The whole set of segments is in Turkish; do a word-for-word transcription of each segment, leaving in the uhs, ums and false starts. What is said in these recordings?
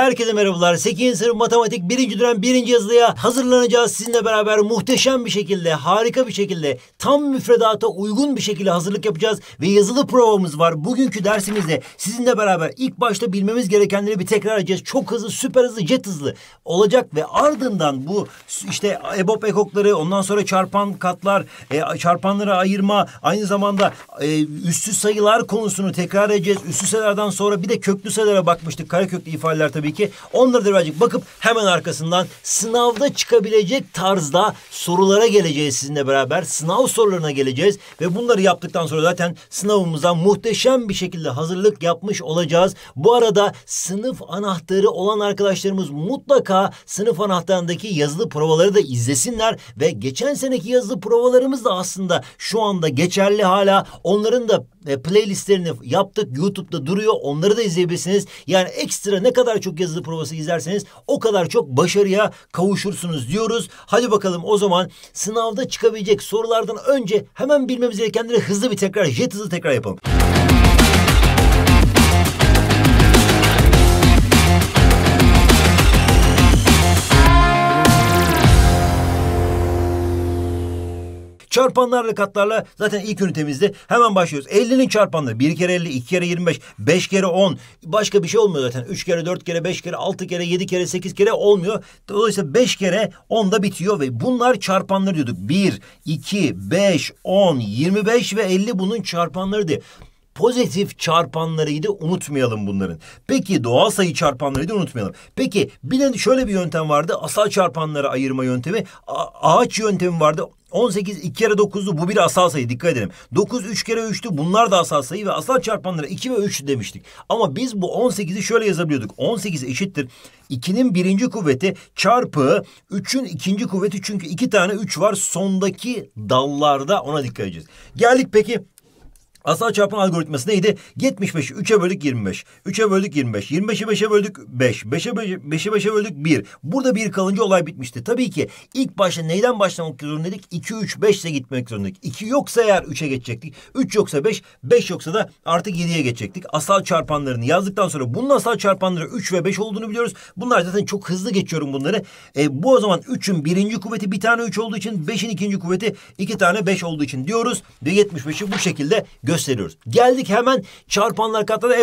Herkese merhabalar. sekizinci sınıf matematik birinci dönem birinci yazılıya hazırlanacağız. Sizinle beraber muhteşem bir şekilde, harika bir şekilde, tam müfredata uygun bir şekilde hazırlık yapacağız ve yazılı provamız var. Bugünkü dersimizde sizinle beraber ilk başta bilmemiz gerekenleri bir tekrar edeceğiz. Çok hızlı, süper hızlı, jet hızlı olacak ve ardından bu işte EBOB ekokları, ondan sonra çarpan katlar, çarpanları ayırma, aynı zamanda üstsüz sayılar konusunu tekrar edeceğiz. Üstsüz sayılardan sonra bir de köklü sayılara bakmıştık. Kareköklü ifadeler tabii ki. Onlara da birazcık bakıp hemen arkasından sınavda çıkabilecek tarzda sorulara geleceğiz sizinle beraber. Sınav sorularına geleceğiz ve bunları yaptıktan sonra zaten sınavımıza muhteşem bir şekilde hazırlık yapmış olacağız. Bu arada sınıf anahtarı olan arkadaşlarımız mutlaka sınıf anahtarındaki yazılı provaları da izlesinler ve geçen seneki yazılı provalarımız da aslında şu anda geçerli hala. Onların da playlistlerini yaptık. YouTube'da duruyor. Onları da izleyebilirsiniz. Yani ekstra ne kadar çok yazılı provası izlerseniz o kadar çok başarıya kavuşursunuz diyoruz. Hadi bakalım o zaman sınavda çıkabilecek sorulardan önce hemen bilmemiz gerekenleri hızlı bir tekrar, jet hızlı tekrar yapalım. Çarpanlarla katlarla zaten ilk ünitemizde hemen başlıyoruz. elli'nin çarpanları bir kere elli, iki kere yirmi beş, beş kere on. Başka bir şey olmuyor zaten. üç kere dört kere beş kere altı kere yedi kere sekiz kere olmuyor. Dolayısıyla beş kere on'da bitiyor ve bunlar çarpanları diyorduk. bir, iki, beş, on, yirmi beş ve elli bunun çarpanları diye. Pozitif çarpanlarıydı, unutmayalım bunların. Peki doğal sayı çarpanlarıydı, unutmayalım. Peki bir de şöyle bir yöntem vardı. Asal çarpanları ayırma yöntemi. A- ağaç yöntemi vardı. on sekiz iki kere dokuz'du, bu bir asal sayı, dikkat edelim. dokuz üç kere üç'tü, bunlar da asal sayı ve asal çarpanları iki ve üç demiştik. Ama biz bu on sekiz'i şöyle yazabiliyorduk. on sekiz eşittir iki'nin birinci kuvveti çarpı üç'ün ikinci kuvveti, çünkü iki tane üç var sondaki dallarda, ona dikkat edeceğiz. Geldik peki. Asal çarpan algoritması neydi? yetmiş beş'i üç'e böldük yirmi beş. üç'e böldük yirmi beş. yirmi beş'i beş'e böldük beş. beş'i beş'e böldük bir. Burada bir kalınca olay bitmişti. Tabii ki ilk başta neyden başlamak zorundaydık? iki, üç, beş ile gitmek zorundaydık. iki yoksa eğer üç'e geçecektik. üç yoksa beş. beş yoksa da artık yedi'ye geçecektik. Asal çarpanlarını yazdıktan sonra bunun asal çarpanları üç ve beş olduğunu biliyoruz. Bunlar zaten çok hızlı geçiyorum bunları. E, bu o zaman üç'ün birinci kuvveti bir tane üç olduğu için, beş'in ikinci kuvveti iki tane beş olduğu için diyoruz. Ve yetmiş beş'i bu şekilde gösteriyoruz. Geldik hemen çarpanlar katlarda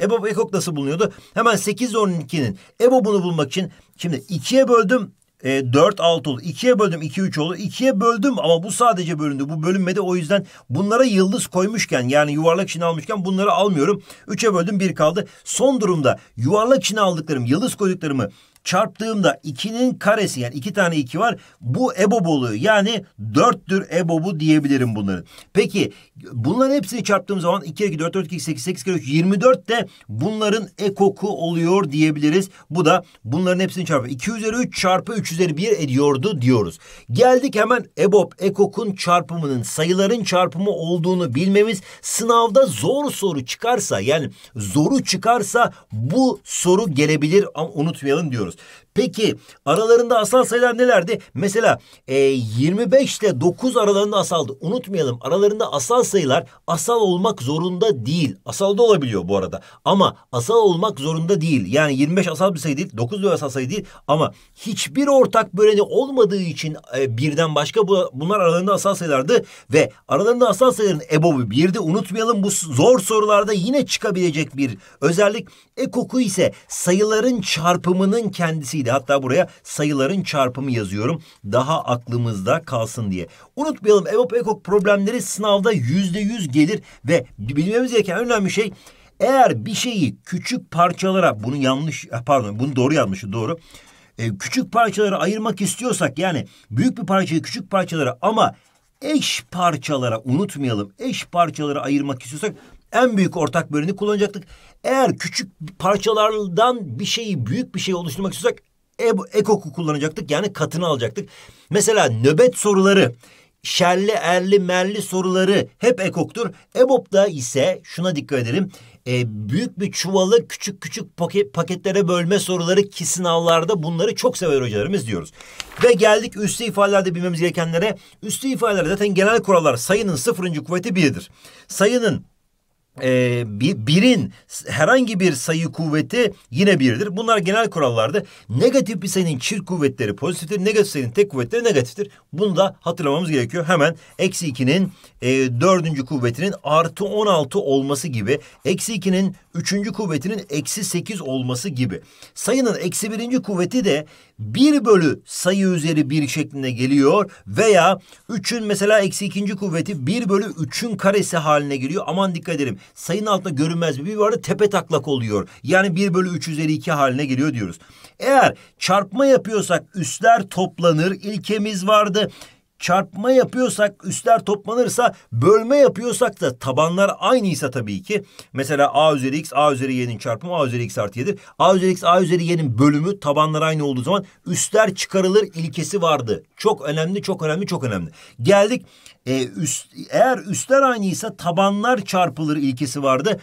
EBOB ekok nasıl bulunuyordu? Hemen sekiz ile on iki'nin EBOB'unu bulmak için şimdi iki'ye böldüm e, dört altı oldu. iki'ye böldüm iki üç oldu. iki'ye böldüm ama bu sadece bölündü. Bu bölünmedi. O yüzden bunlara yıldız koymuşken, yani yuvarlak içine almışken bunları almıyorum. üç'e böldüm bir kaldı. Son durumda yuvarlak içine aldıklarım, yıldız koyduklarımı çarptığımda iki'nin karesi, yani iki tane iki var. Bu EBOB oluyor. Yani dört'tür EBOB'u diyebilirim bunların. Peki bunların hepsini çarptığım zaman iki kere iki dört, dört kere iki sekiz, sekiz kere üç yirmi dört de bunların ekoku oluyor diyebiliriz. Bu da bunların hepsini çarpı iki üzeri üç çarpı üç üzeri bir ediyordu diyoruz. Geldik hemen EBOB ekokun çarpımının sayıların çarpımı olduğunu bilmemiz. Sınavda zor soru çıkarsa, yani zoru çıkarsa bu soru gelebilir ama unutmayalım diyoruz. Peki aralarında asal sayılar nelerdi? Mesela e, yirmi beş ile dokuz aralarında asaldı. Unutmayalım, aralarında asal sayılar asal olmak zorunda değil. Asal da olabiliyor bu arada. Ama asal olmak zorunda değil. Yani yirmi beş asal bir sayı değil. dokuz da asal sayı değil. Ama hiçbir ortak böleni olmadığı için e, birden başka bu, bunlar aralarında asal sayılardı. Ve aralarında asal sayıların EBOB'u bir'di. Unutmayalım, bu zor sorularda yine çıkabilecek bir özellik. Ekoku ise sayıların çarpımının kendisiydi. Hatta buraya sayıların çarpımı yazıyorum. Daha aklımızda kalsın diye. Unutmayalım, EBOB ekok problemleri sınavda yüzde yüz gelir ve bilmemiz gereken önemli şey, eğer bir şeyi küçük parçalara, bunu yanlış pardon bunu doğru yanlışı doğru. E, küçük parçalara ayırmak istiyorsak, yani büyük bir parçayı küçük parçalara ama eş parçalara, unutmayalım, eş parçalara ayırmak istiyorsak en büyük ortak böleni kullanacaktık. Eğer küçük parçalardan bir şeyi büyük bir şey oluşturmak istiyorsak ekoku kullanacaktık. Yani katını alacaktık. Mesela nöbet soruları, şerli, erli, merli soruları hep ekoktur. EBOB'da ise şuna dikkat edelim. E, büyük bir çuvalı küçük küçük paket, paketlere bölme soruları ki sınavlarda bunları çok sever hocalarımız diyoruz. Ve geldik üslü ifadelerde bilmemiz gerekenlere. Üslü ifadelerde zaten genel kurallar sayının sıfırıncı kuvveti bir'dir. Sayının e, birin herhangi bir sayı kuvveti yine birdir. Bunlar genel kurallardı. Negatif bir sayının çift kuvvetleri pozitiftir. Negatif sayının tek kuvvetleri negatiftir. Bunu da hatırlamamız gerekiyor. Hemen eksi ikinin e, dördüncü kuvvetinin artı on altı olması gibi. Eksi ikinin üçüncü kuvvetinin eksi sekiz olması gibi. Sayının eksi birinci kuvveti de bir bölü sayı üzeri bir şeklinde geliyor. Veya üçün mesela eksi ikinci kuvveti bir bölü üçün karesi haline geliyor. Aman dikkat edelim. Sayının altında görünmez bir bir vardı, tepe taklak oluyor. Yani bir bölü üç üzeri iki haline geliyor diyoruz. Eğer çarpma yapıyorsak üstler toplanır ilkemiz vardı. Çarpma yapıyorsak üstler toplanırsa, bölme yapıyorsak da tabanlar aynıysa tabii ki. Mesela a üzeri x, a üzeri y'nin çarpımı a üzeri x artı y'dir. A üzeri x, a üzeri y'nin bölümü tabanlar aynı olduğu zaman üstler çıkarılır ilkesi vardı. Çok önemli, çok önemli, çok önemli. Geldik. E, üst, eğer üstler aynıysa tabanlar çarpılır ilkesi vardı.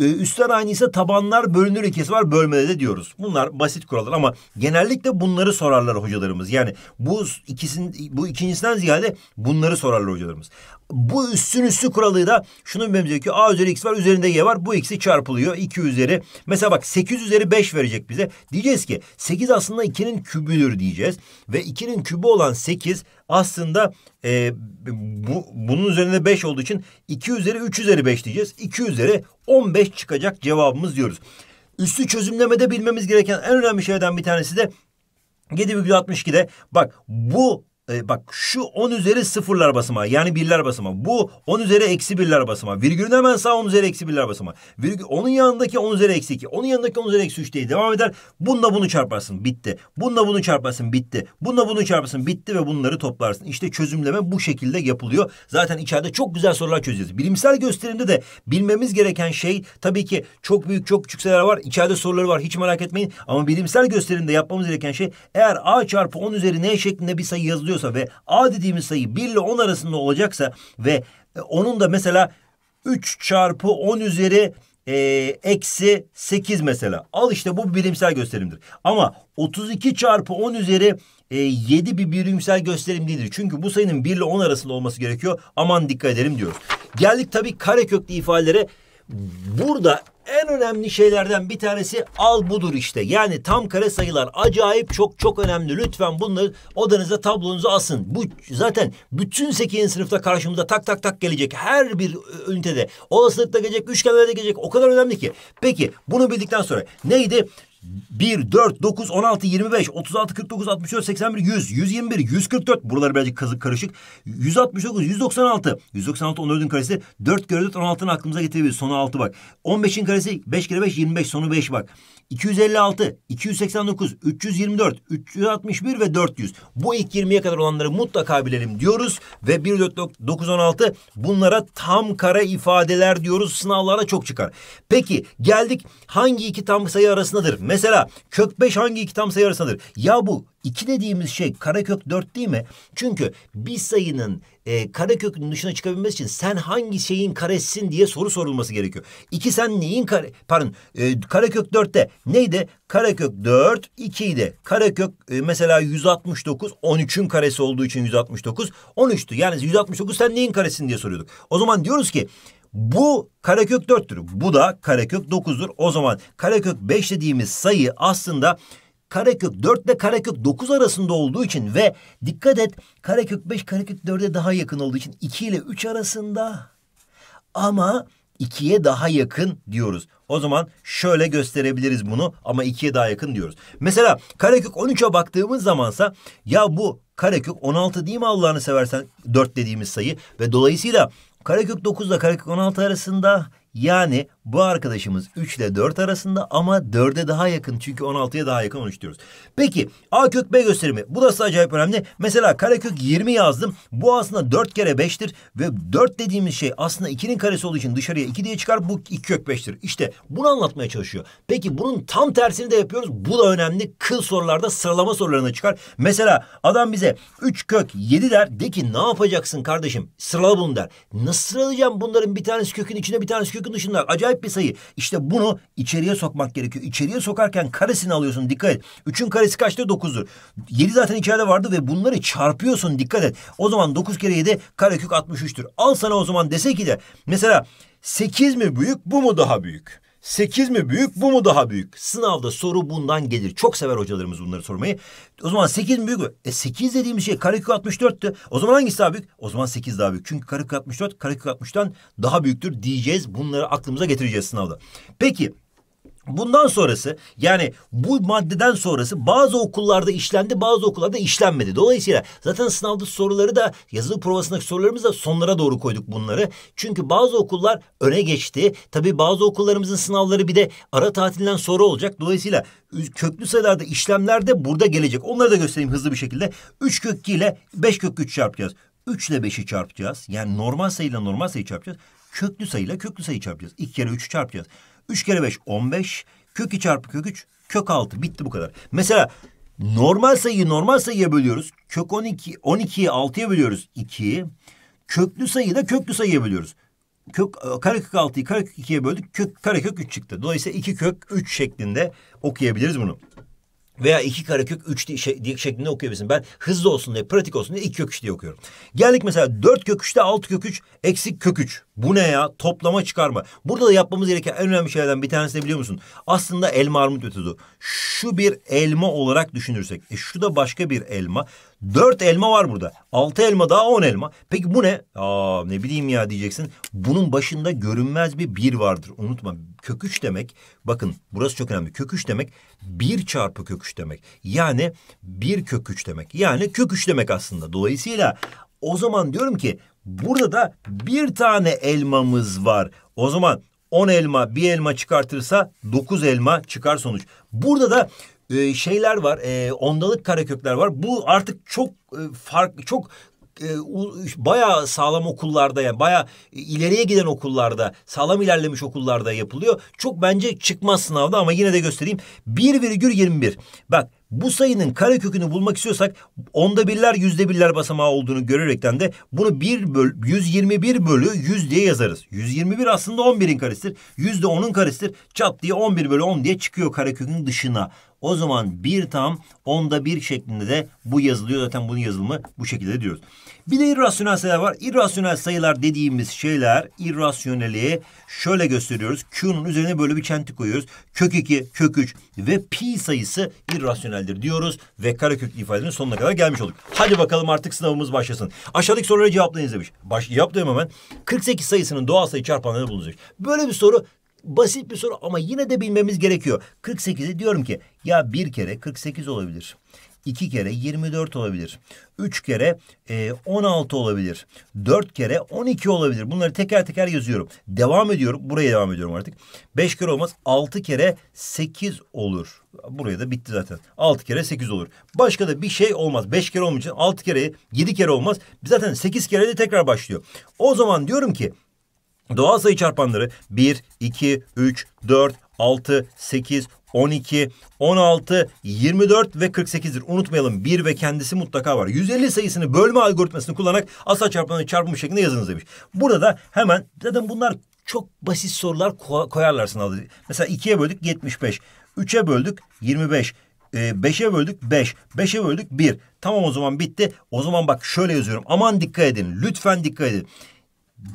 Üstler aynıysa tabanlar bölünür ilkesi var, bölmede de diyoruz. Bunlar basit kurallar ama genellikle bunları sorarlar hocalarımız. Yani bu ikisinin, bu ikincisinden ziyade bunları sorarlar hocalarımız. Bu üstün üstü kuralı da şunu bilmemiz gerekiyor. A üzeri x var, üzerinde y var. Bu ikisi çarpılıyor. iki üzeri. Mesela bak sekiz üzeri beş verecek bize. Diyeceğiz ki sekiz aslında ikinin kübüdür diyeceğiz. Ve ikinin kübü olan sekiz aslında e, bu, bunun üzerinde beş olduğu için iki üzeri üç üzeri beş diyeceğiz. iki üzeri on beş çıkacak cevabımız diyoruz. Üstü çözümlemede bilmemiz gereken en önemli şeyden bir tanesi de yedi virgül altmış iki'de bak bu Ee, bak şu on üzeri sıfırlar basamağı yani birler basamağı. Bu on üzeri eksi birler basamağı. Virgülün hemen sağ on üzeri eksi birler basamağı. Virgül, onun yanındaki on üzeri eksi iki. Onun yanındaki on üzeri eksi üç diye devam eder. Bununla bunu çarparsın bitti. Bununla bunu çarparsın bitti. Bununla bunu çarparsın bitti ve bunları toplarsın. İşte çözümleme bu şekilde yapılıyor. Zaten içeride çok güzel sorular çözeceğiz. Bilimsel gösterimde de bilmemiz gereken şey tabii ki çok büyük çok küçük sayılar var. İçeride soruları var hiç merak etmeyin. Ama bilimsel gösterimde yapmamız gereken şey eğer a çarpı on üzeri n şeklinde bir sayı yazılıyorsa ve a dediğimiz sayı bir ile on arasında olacaksa ve onun da mesela üç çarpı on üzeri e, eksi sekiz mesela. Al işte bu bilimsel gösterimdir. Ama otuz iki çarpı on üzeri e, yedi bir bilimsel gösterim değildir. Çünkü bu sayının bir ile on arasında olması gerekiyor. Aman dikkat edelim diyoruz. Geldik tabii kareköklü ifadelere. Burada en önemli şeylerden bir tanesi al budur işte. Yani tam kare sayılar acayip çok çok önemli. Lütfen bunları odanıza tablonuza asın. Bu zaten bütün sekizinci sınıfta karşımıza tak tak tak gelecek. Her bir ünitede olasılıkta gelecek, üçgenlerde gelecek. O kadar önemli ki. Peki bunu bildikten sonra neydi? bir, dört, dokuz, on altı, yirmi beş, otuz altı, kırk dokuz, altmış dört, seksen bir, yüz, yüz yirmi bir, yüz kırk dört. Buralar birazcık karışık. yüz altmış dokuz, yüz doksan altı. yüz doksan altı on dördün karesi. dört kere dört on altı'nın aklımıza getirebiliriz. Sonu altı bak. on beş'in karesi beş kere beş yirmi beş. Sonu beş bak. iki yüz elli altı, iki yüz seksen dokuz, üç yüz yirmi dört, üç yüz altmış bir ve dört yüz. Bu ilk yirmiye kadar olanları mutlaka bilelim diyoruz. Ve bir, dört, dokuz, on altı bunlara tam kare ifadeler diyoruz. Sınavlara çok çıkar. Peki geldik hangi iki tam sayı arasındadır? Mesela kök beş hangi iki tam sayı arasındadır? Ya bu iki dediğimiz şey karekök dört değil mi? Çünkü bir sayının e, karekökünün dışına çıkabilmesi için sen hangi şeyin karesisin diye soru sorulması gerekiyor. iki sen neyin kare... Pardon e, karekök dörtte neydi? Karekök dört iki idi. Karekök e, mesela yüz altmış dokuz on üçün karesi olduğu için yüz altmış dokuz on üç'tü. Yani yüz altmış dokuz sen neyin karesin diye soruyorduk. O zaman diyoruz ki bu karekök dört'tür. Bu da karekök dokuz'dur. O zaman karekök beş dediğimiz sayı aslında karekök dört ile karekök dokuz arasında olduğu için ve dikkat et karekök beş karekök dört'e daha yakın olduğu için iki ile üç arasında ama ikiye daha yakın diyoruz. O zaman şöyle gösterebiliriz bunu ama ikiye daha yakın diyoruz. Mesela karekök on üç'e baktığımız zamansa ya bu karekök on altı değil mi Allah'ını seversen dört dediğimiz sayı ve dolayısıyla karekök dokuz ile karekök on altı arasında yani bu arkadaşımız üç ile dört arasında ama dört'e daha yakın çünkü on altı'ya daha yakın on üç diyoruz. Peki a kök b gösterimi bu da acayip önemli. Mesela karekök yirmi yazdım. Bu aslında dört kere beş'tir ve dört dediğimiz şey aslında iki'nin karesi olduğu için dışarıya iki diye çıkar bu iki kök beş'tir. İşte bunu anlatmaya çalışıyor. Peki bunun tam tersini de yapıyoruz. Bu da önemli. Kıl sorularda sıralama sorularına çıkar. Mesela adam bize üç kök yedi der. De ki ne yapacaksın kardeşim? Sırala bunu der. Nasıl sıralayacağım bunların bir tanesi kökün içinde bir tanesi kökün dışında? Acayip muallak bir sayı. İşte bunu içeriye sokmak gerekiyor. İçeriye sokarken karesini alıyorsun. Dikkat et. üçün karesi kaçtı? dokuzdur. yedi zaten içeride vardı ve bunları çarpıyorsun. Dikkat et. O zaman dokuz kere yedi karekök altmış üçtür. Al sana o zaman dese ki de mesela sekiz mi büyük, bu mu daha büyük? sekiz mi büyük, bu mu daha büyük? Sınavda soru bundan gelir. Çok sever hocalarımız bunları sormayı. O zaman sekiz mi büyük mü? E sekiz dediğimiz şey karekök altmış dörttü. O zaman hangisi daha büyük? O zaman sekiz daha büyük. Çünkü karekök altmış dört karekök altmıştan daha büyüktür diyeceğiz. Bunları aklımıza getireceğiz sınavda. Peki bundan sonrası, yani bu maddeden sonrası bazı okullarda işlendi, bazı okullarda işlenmedi. Dolayısıyla zaten sınavda soruları da, yazılı provasındaki sorularımızı da sonlara doğru koyduk bunları. Çünkü bazı okullar öne geçti. Tabii bazı okullarımızın sınavları bir de ara tatilinden sonra olacak. Dolayısıyla köklü sayılarda işlemler de burada gelecek. Onları da göstereyim hızlı bir şekilde. üç kök iki ile beş kök üç çarpacağız. üç ile beşi çarpacağız. Yani normal sayıyla normal sayı çarpacağız. Köklü sayıyla köklü sayı çarpacağız. iki kere üçü çarpacağız. üç kere beş on beş. Kök iki çarpı kök üç kök altı. Bitti bu kadar. Mesela normal sayıyı normal sayıya bölüyoruz. Kök on iki on ikiyi altıya bölüyoruz. ikiyi. Köklü sayıyı da köklü sayıya bölüyoruz. Kök karekök altıyı karekök ikiye böldük. Kök karekök üç çıktı. Dolayısıyla iki kök üç şeklinde okuyabiliriz bunu. Veya iki karekök üç diye şeklinde okuyabilirsin. Ben hızlı olsun diye, pratik olsun diye iki kök üç diye okuyorum. Geldik mesela dört kök üçte altı kök üç eksik kök üç. Bu ne ya? Toplama çıkarma. Burada da yapmamız gereken en önemli şeylerden bir tanesi ne biliyor musun? Aslında elma armut metodu. Şu bir elma olarak düşünürsek. E şu da başka bir elma. dört elma var burada. altı elma daha on elma. Peki bu ne? Aa ne bileyim ya diyeceksin. Bunun başında görünmez bir bir vardır. Unutma. Kök üç demek. Bakın burası çok önemli. Kök üç demek bir çarpı kök üç demek. Yani bir kök üç demek. Yani kök üç demek aslında. Dolayısıyla o zaman diyorum ki burada da bir tane elmamız var. O zaman on elma bir elma çıkartırsa dokuz elma çıkar sonuç. Burada da e, şeyler var. E, ondalık karekökler var. Bu artık çok e, farklı, çok e, bayağı sağlam okullarda, yani bayağı ileriye giden okullarda, sağlam ilerlemiş okullarda yapılıyor. Çok bence çıkmaz sınavda ama yine de göstereyim. bir virgül yirmi bir. Bak. Bu sayının karekökünü bulmak istiyorsak onda birler yüzde birler basamağı olduğunu görerekten de bunu bir böl, yüz yirmi bir bölü yüz diye yazarız. yüz yirmi bir aslında on birin karesidir. yüz de onun karesidir. Çat diye on bir bölü on diye çıkıyor karekökün dışına. O zaman bir tam onda bir şeklinde de bu yazılıyor. Zaten bunun yazılımı bu şekilde diyoruz. Bir de irrasyonel sayılar var. İrrasyonel sayılar dediğimiz şeyler, irrasyoneli şöyle gösteriyoruz. Q'nun üzerine böyle bir çentik koyuyoruz. Kök iki, kök üç ve pi sayısı irrasyoneldir diyoruz. Ve kareköklü ifadenin sonuna kadar gelmiş olduk. Hadi bakalım artık sınavımız başlasın. Aşağıdaki soruları cevaplayınız demiş. Baş, yaptım hemen. kırk sekiz sayısının doğal sayı çarpanları bulunacak. Böyle bir soru. Basit bir soru ama yine de bilmemiz gerekiyor. kırk sekizi diyorum ki ya bir kere kırk sekiz olabilir. iki kere yirmi dört olabilir. üç kere e, on altı olabilir. dört kere on iki olabilir. Bunları teker teker yazıyorum. Devam ediyorum. Buraya devam ediyorum artık. beş kere olmaz. altı kere sekiz olur. Buraya da bitti zaten. altı kere sekiz olur. Başka da bir şey olmaz. beş kere olmayacağı için altı kere yedi kere olmaz. Zaten sekiz kere de tekrar başlıyor. O zaman diyorum ki doğal sayı çarpanları bir, iki, üç, dört, altı, sekiz, on iki, on altı, yirmi dört ve kırk sekizdir. Unutmayalım bir ve kendisi mutlaka var. yüz elli sayısını bölme algoritmasını kullanarak asal çarpanları çarpımı şeklinde yazınız demiş. Burada da hemen zaten bunlar çok basit sorular koyarlar sınavda. Mesela ikiye böldük yetmiş beş, üçe böldük yirmi beş. beşe böldük beş. beşe böldük bir. Tamam o zaman bitti. O zaman bak şöyle yazıyorum. Aman dikkat edin. Lütfen dikkat edin.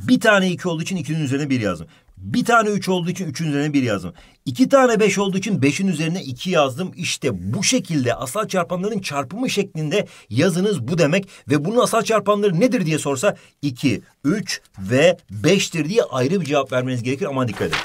Bir tane iki olduğu için ikinin üzerine bir yazdım. Bir tane üç olduğu için üçün üzerine bir yazdım. İki tane beş olduğu için beşin üzerine iki yazdım. İşte bu şekilde asal çarpanların çarpımı şeklinde yazınız bu demek. Ve bunun asal çarpanları nedir diye sorsa iki, üç ve beştir diye ayrı bir cevap vermeniz gerekir. Aman dikkat edin.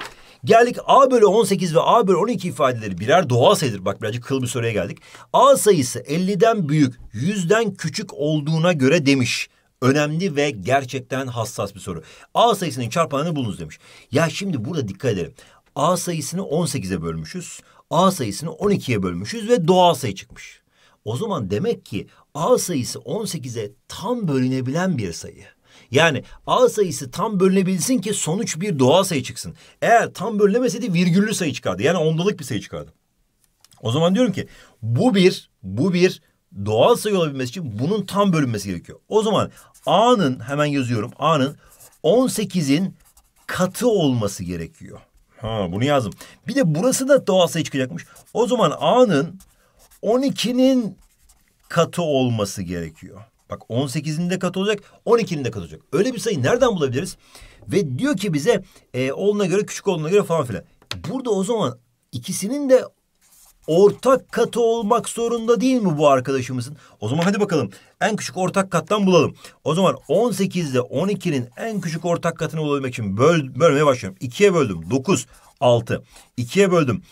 Geldik A bölü on sekiz ve A bölü on iki ifadeleri birer doğal sayıdır. Bak birazcık kıl bir soruya geldik. A sayısı elliden büyük, yüzden küçük olduğuna göre demiş. Önemli ve gerçekten hassas bir soru. A sayısının çarpanını bulunuz demiş. Ya şimdi burada dikkat edelim. A sayısını on sekize bölmüşüz. A sayısını on ikiye bölmüşüz ve doğal sayı çıkmış. O zaman demek ki A sayısı on sekize tam bölünebilen bir sayı. Yani A sayısı tam bölünebilsin ki sonuç bir doğal sayı çıksın. Eğer tam bölünemeseydi virgüllü sayı çıkardı. Yani ondalık bir sayı çıkardı. O zaman diyorum ki bu bir, bu bir doğal sayı olabilmesi için bunun tam bölünmesi gerekiyor. O zaman A'nın hemen yazıyorum. A'nın on sekizin katı olması gerekiyor. Ha, bunu yazdım. Bir de burası da doğal sayı çıkacakmış. O zaman A'nın on ikinin katı olması gerekiyor. Bak on sekizin de katı olacak, on ikinin de katı olacak. Öyle bir sayı nereden bulabiliriz? Ve diyor ki bize e, oluna göre, küçük oluna göre falan filan. Burada o zaman ikisinin de ortak katı olmak zorunda değil mi bu arkadaşımızın? O zaman hadi bakalım en küçük ortak kattan bulalım. O zaman on sekizde on ikinin en küçük ortak katını bulabilmek için böl bölmeye başlıyorum. ikiye böldüm dokuz, altı. ikiye böldüm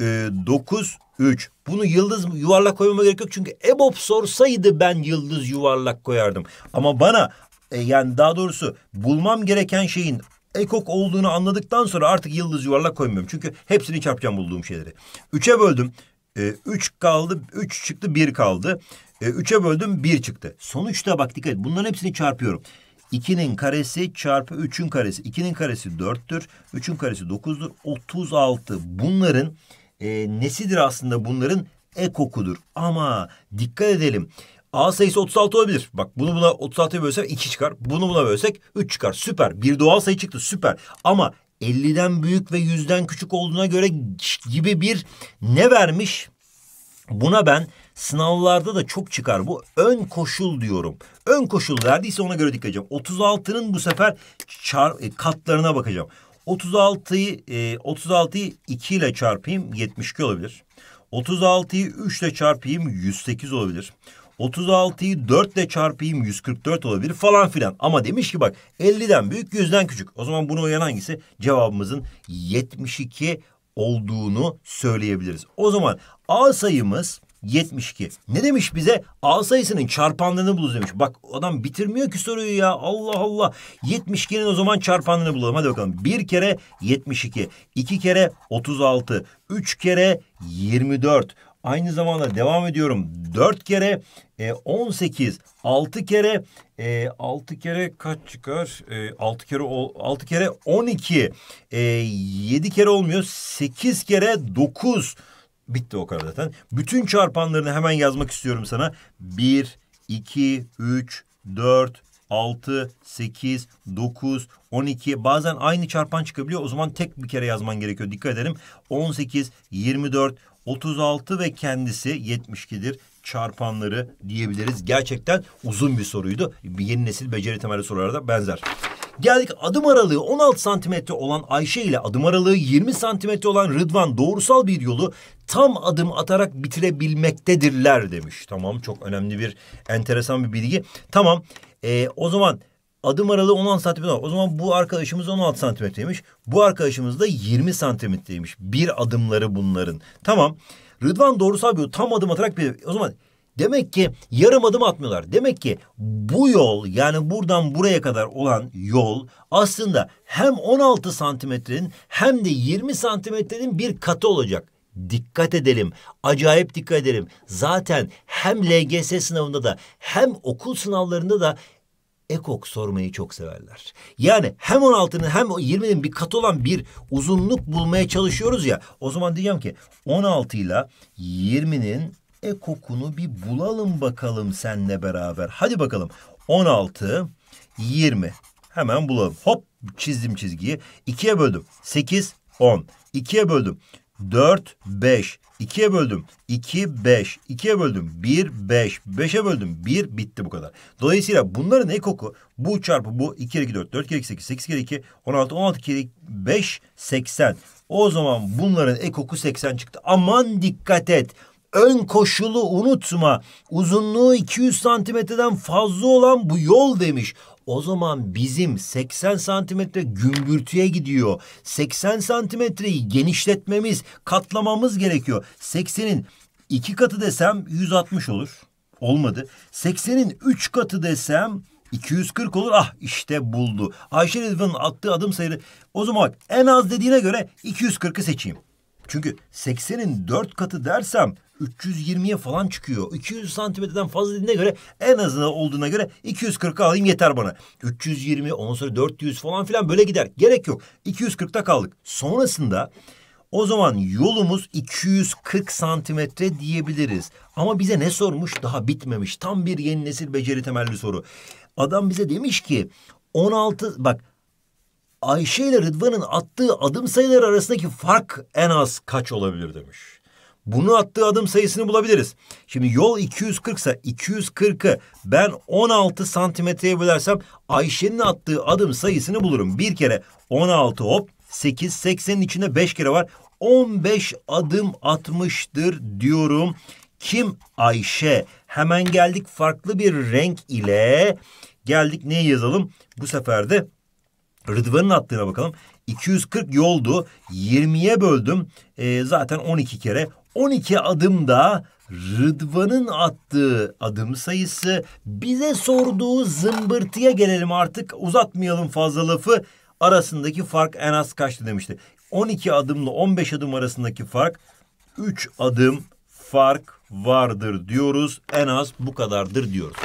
e, dokuz, üç. Bunu yıldız yuvarlak koymama gerek yok. Çünkü EBOB sorsaydı ben yıldız yuvarlak koyardım. Ama bana e, yani daha doğrusu bulmam gereken şeyin ekok olduğunu anladıktan sonra artık yıldız yuvarlak koymuyorum. Çünkü hepsini çarpacağım bulduğum şeyleri. üçe böldüm. E, üç kaldı. üç çıktı. bir kaldı. E, üçe böldüm. bir çıktı. Sonuçta bak dikkat et. Bunların hepsini çarpıyorum. ikinin karesi çarpı üçün karesi. ikinin karesi dörttür. üçün karesi dokuzdur. otuz altı. Bunların e, nesidir aslında? Bunların ekokudur. Ama dikkat edelim. A sayısı otuz altı olabilir. Bak bunu buna otuz altıya bölsek iki çıkar. Bunu buna bölsek üç çıkar. Süper. Bir doğal sayı çıktı. Süper. Ama elliden büyük ve yüzden küçük olduğuna göre gibi bir ne vermiş? Buna ben sınavlarda da çok çıkar. Bu ön koşul diyorum. Ön koşul verdiyse ona göre dikkat edeceğim. otuz altının bu sefer katlarına bakacağım. otuz altıyı iki ile çarpayım yetmiş iki olabilir. otuz altıyı üç ile çarpayım yüz sekiz olabilir. otuz altıyı dört ile çarpayım yüz kırk dört olabilir falan filan. Ama demiş ki bak elliden büyük yüzden küçük. O zaman buna uyan hangisi? Cevabımızın yetmiş iki olduğunu söyleyebiliriz. O zaman A sayımız yetmiş iki. Ne demiş bize? A sayısının çarpanlarını buluruz demiş. Bak adam bitirmiyor ki soruyu ya. Allah Allah. yetmiş ikinin o zaman çarpanlarını bulalım. Hadi bakalım. bir kere yetmiş iki. iki kere otuz altı. üç kere yirmi dört. Aynı zamanda devam ediyorum. dört kere e, on sekiz, altı kere e, altı kere kaç çıkar? E, altı kere altı kere on iki. E, yedi kere olmuyor. sekiz kere dokuz. Bitti o kadar zaten. Bütün çarpanlarını hemen yazmak istiyorum sana. bir, iki, üç, dört, altı, sekiz, dokuz, on iki. Bazen aynı çarpan çıkabiliyor. O zaman tek bir kere yazman gerekiyor. Dikkat edelim. on sekiz, yirmi dört, otuz altı ve kendisi yetmiş ikidir. Çarpanları diyebiliriz. Gerçekten uzun bir soruydu. Yeni nesil beceri temelli sorulara da benzer. Geldik adım aralığı on altı santimetre olan Ayşe ile adım aralığı yirmi santimetre olan Rıdvan doğrusal bir yolu tam adım atarak bitirebilmektedirler demiş. Tamam, çok önemli bir enteresan bir bilgi. Tamam ee, o zaman adım aralığı on altı santimetre. O zaman bu arkadaşımız on altı santimetreymiş. Bu arkadaşımız da yirmi santimetreymiş. Bir adımları bunların. Tamam. Rıdvan doğrusal bir yol tam adım atarak bir... O zaman demek ki yarım adım atmıyorlar. Demek ki bu yol, yani buradan buraya kadar olan yol aslında hem on altı santimetrenin hem de yirmi santimetrenin bir katı olacak. Dikkat edelim. Acayip dikkat edelim. Zaten hem L G S sınavında da hem okul sınavlarında da ekok sormayı çok severler. Yani hem on altının hem yirminin bir katı olan bir uzunluk bulmaya çalışıyoruz ya. O zaman diyeceğim ki on altı ile yirminin ekokunu bir bulalım bakalım seninle beraber. Hadi bakalım. on altı, yirmi. Hemen bulalım. Hop, çizdim çizgiyi. ikiye böldüm. sekiz, on. ikiye böldüm. dört, beş. ikiye böldüm. iki, beş. ikiye böldüm. bir, beş. beşe böldüm. bir, bitti bu kadar. Dolayısıyla bunların ekoku bu çarpı bu. iki kere iki, dört. dört kere iki, sekiz. sekiz kere iki, on altı. on altı kere beş, seksen. O zaman bunların ekoku seksen çıktı. Aman dikkat et. Ön koşulu unutma. Uzunluğu iki yüz santimetreden fazla olan bu yol demiş. O zaman bizim seksen santimetre gümbürtüye gidiyor. seksen santimetreyi genişletmemiz, katlamamız gerekiyor. seksenin iki katı desem yüz altmış olur. Olmadı. seksenin üç katı desem iki yüz kırk olur. Ah işte buldu. Ayşe Rıdvan'ın attığı adım sayısı. O zaman bak, en az dediğine göre iki yüz kırkı seçeyim. Çünkü seksenin dört katı dersem üç yüz yirmiye falan çıkıyor. iki yüz santimetreden fazla dediğine göre, en azına olduğuna göre iki yüz kırkı alayım, yeter bana. üç yüz yirmi, ondan sonra dört yüz falan filan böyle gider. Gerek yok. iki yüz kırkta kaldık. Sonrasında o zaman yolumuz iki yüz kırk santimetre diyebiliriz. Ama bize ne sormuş? Daha bitmemiş. Tam bir yeni nesil beceri temelli soru. Adam bize demiş ki on altı, bak Ayşe ile Rıdvan'ın attığı adım sayıları arasındaki fark en az kaç olabilir demiş. Bunu attığı adım sayısını bulabiliriz. Şimdi yol iki yüz kırk ise iki yüz kırkı ben on altı santimetreye bölersem Ayşe'nin attığı adım sayısını bulurum. Bir kere on altı hop sekiz, seksenin içinde beş kere var. on beş adım atmıştır diyorum. Kim? Ayşe. Hemen geldik farklı bir renk ile. Geldik neye yazalım? Bu sefer de Rıdvan'ın attığına bakalım. iki yüz kırk yoldu. yirmiye böldüm. Ee, zaten on iki kere. on iki adımda Rıdvan'ın attığı adım sayısı. Bize sorduğu zımbırtıya gelelim artık. Uzatmayalım fazla lafı. Arasındaki fark en az kaçtı demişti. on iki adımla on beş adım arasındaki fark üç adım fark vardır diyoruz. En az bu kadardır diyoruz.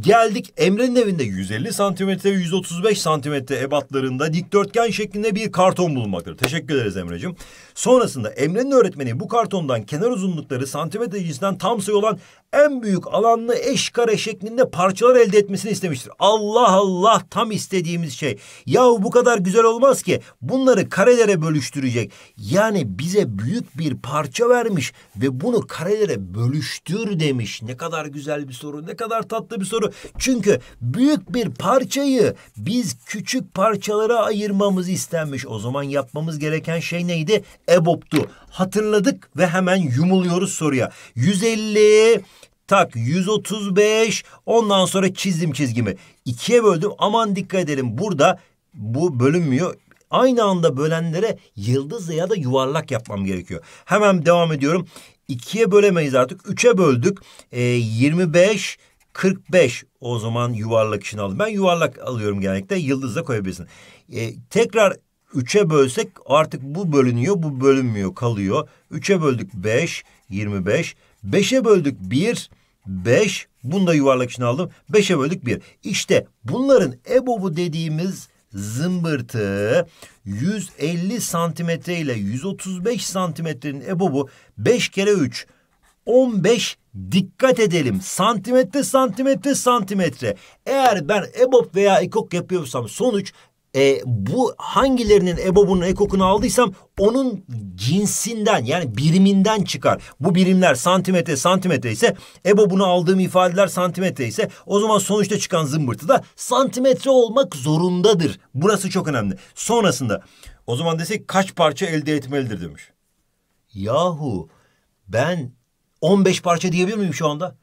Geldik Emre'nin evinde yüz elli santimetre ve yüz otuz beş santimetre ebatlarında dikdörtgen şeklinde bir karton bulunmaktadır. Teşekkür ederiz Emre'cim. Sonrasında Emre'nin öğretmeni bu kartondan kenar uzunlukları santimetre cinsinden tam sayı olan en büyük alanlı eşkare şeklinde parçalar elde etmesini istemiştir. Allah Allah, tam istediğimiz şey. Yahu bu kadar güzel olmaz ki, bunları karelere bölüştürecek. Yani bize büyük bir parça vermiş ve bunu karelere bölüştür demiş. Ne kadar güzel bir soru, ne kadar tatlı bir soru. Çünkü büyük bir parçayı biz küçük parçalara ayırmamız istenmiş. O zaman yapmamız gereken şey neydi? EBOB'tu. Hatırladık ve hemen yumuluyoruz soruya. yüz elli, tak yüz otuz beş, ondan sonra çizdim çizgimi. ikiye böldüm. Aman dikkat edelim, burada bu bölünmüyor. Aynı anda bölenlere yıldız ya da yuvarlak yapmam gerekiyor. Hemen devam ediyorum. ikiye bölemeyiz artık. üçe böldük. E, yirmi beş... kırk beş, o zaman yuvarlak için aldım. Ben yuvarlak alıyorum genellikle. Yıldızla koyabilirsin. Ee, tekrar üçe bölsek artık bu bölünüyor, bu bölünmüyor, kalıyor. üçe böldük beş, yirmi beş. beşe böldük bir, beş. Bunu da yuvarlak için aldım. beşe böldük bir. İşte bunların EBOB'u dediğimiz zımbırtı yüz elli santimetre ile yüz otuz beş santimetrenin EBOB'u beş kere üç. on beş. Dikkat edelim, santimetre santimetre santimetre. Eğer ben EBOB veya ekok yapıyorsam sonuç e, bu hangilerinin EBOB'unun ekokunu aldıysam onun cinsinden, yani biriminden çıkar. Bu birimler santimetre santimetre ise, EBOB'unu aldığım ifadeler santimetre ise, o zaman sonuçta çıkan zımbırtı da santimetre olmak zorundadır. Burası çok önemli. Sonrasında o zaman desek kaç parça elde etmelidir demiş. Yahu ben on beş parça diyebilir miyim şu anda?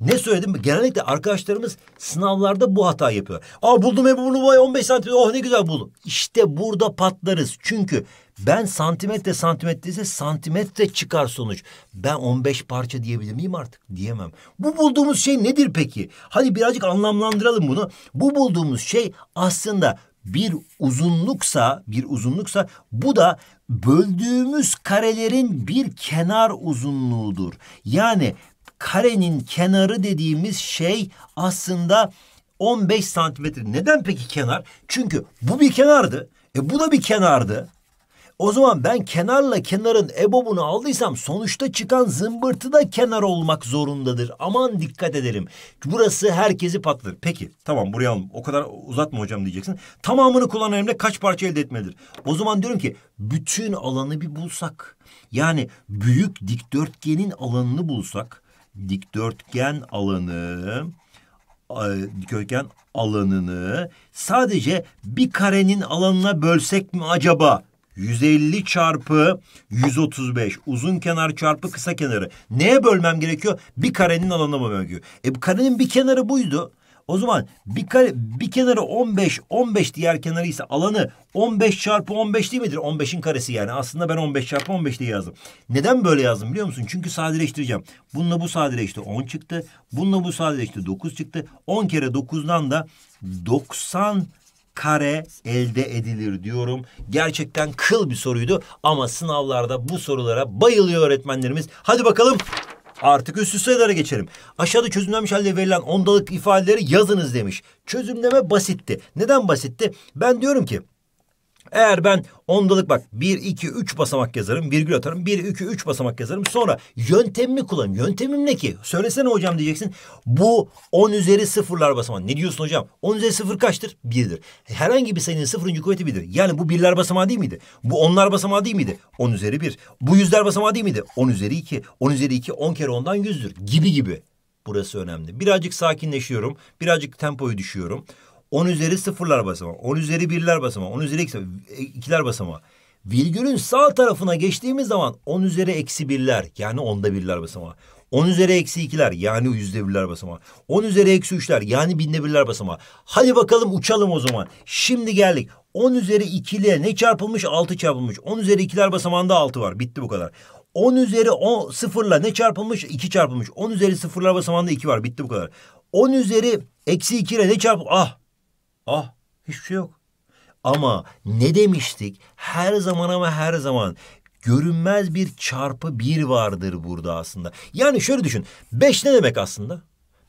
Ne söyledim? Genellikle arkadaşlarımız sınavlarda bu hatayı yapıyor. Aa buldum hep bunu, vay on beş santimetre, oh ne güzel buldum. İşte burada patlarız. Çünkü ben santimetre santimetre ise santimetre çıkar sonuç. Ben on beş parça diyebilir miyim artık? Diyemem. Bu bulduğumuz şey nedir peki? Hadi birazcık anlamlandıralım bunu. Bu bulduğumuz şey aslında bir uzunluksa, bir uzunluksa bu da böldüğümüz karelerin bir kenar uzunluğudur. Yani karenin kenarı dediğimiz şey aslında on beş santimetre. Neden peki kenar? Çünkü bu bir kenardı. E bu da bir kenardı. O zaman ben kenarla kenarın EBOB'unu aldıysam sonuçta çıkan zımbırtı da kenar olmak zorundadır. Aman dikkat edelim. Burası herkesi patlar. Peki tamam, buraya alalım. O kadar uzatma hocam diyeceksin. Tamamını kullanan elimle kaç parça elde etmelidir? O zaman diyorum ki bütün alanı bir bulsak. Yani büyük dikdörtgenin alanını bulsak. Dikdörtgen alanı... Dikdörtgen alanını sadece bir karenin alanına bölsek mi acaba? yüz elli çarpı yüz otuz beş. Uzun kenar çarpı kısa kenarı. Neye bölmem gerekiyor? Bir karenin alanına bölmem gerekiyor. E bu karenin bir kenarı buydu. O zaman bir, kare, bir kenarı on beş, on beş diğer kenarı ise alanı on beş çarpı on beş değil midir? on beşin karesi yani. Aslında ben on beş çarpı on beş diye yazdım. Neden böyle yazdım biliyor musun? Çünkü sadeleştireceğim. Bununla bu sadeleşti on çıktı. Bununla bu sadeleşti dokuz çıktı. on kere dokuzdan da doksan kare elde edilir diyorum. Gerçekten kıl bir soruydu ama sınavlarda bu sorulara bayılıyor öğretmenlerimiz. Hadi bakalım artık üst üste sayılara geçelim. Aşağıda çözümlenmiş halde verilen ondalık ifadeleri yazınız demiş. Çözümleme basitti. Neden basitti? Ben diyorum ki Eğer ben ondalık bak bir, iki, üç basamak yazarım, virgül atarım. bir, iki, üç basamak yazarım. Sonra yöntemimi kullanayım. Yöntemim ne ki? Söylesene hocam diyeceksin. Bu on üzeri sıfırlar basamağı. Ne diyorsun hocam? on üzeri sıfır kaçtır? bir'dir. Herhangi bir sayının sıfırıncı kuvveti bir'dir. Yani bu birler basamağı değil miydi? Bu onlar basamağı değil miydi? on üzeri bir. Bu yüzler basamağı değil miydi? on üzeri iki. on üzeri iki on kere ondan yüzdür. Gibi gibi. Burası önemli. Birazcık sakinleşiyorum. Birazcık tempoyu düşüyorum. on üzeri sıfırlar basamağı, on üzeri birler basamağı, on üzeri ikiler basamağı. Virgülün sağ tarafına geçtiğimiz zaman on üzeri eksi birler yani onda birler basamağı. on üzeri eksi ikiler yani yüzde birler basamağı. on üzeri eksi üçler yani binde birler basamağı. Hadi bakalım uçalım o zaman. Şimdi geldik. on üzeri ikiliye ne çarpılmış? altı çarpılmış. on üzeri ikiler basamağında altı var. Bitti bu kadar. on üzeri sıfırla ne çarpılmış? iki çarpılmış. on üzeri sıfırlar basamağında iki var. Bitti bu kadar. on üzeri eksi ikiyle ne çarpılmış? Ah! Ah, hiçbir şey yok. Ama ne demiştik? Her zaman ama her zaman görünmez bir çarpı bir vardır burada aslında. Yani şöyle düşün. beş ne demek aslında?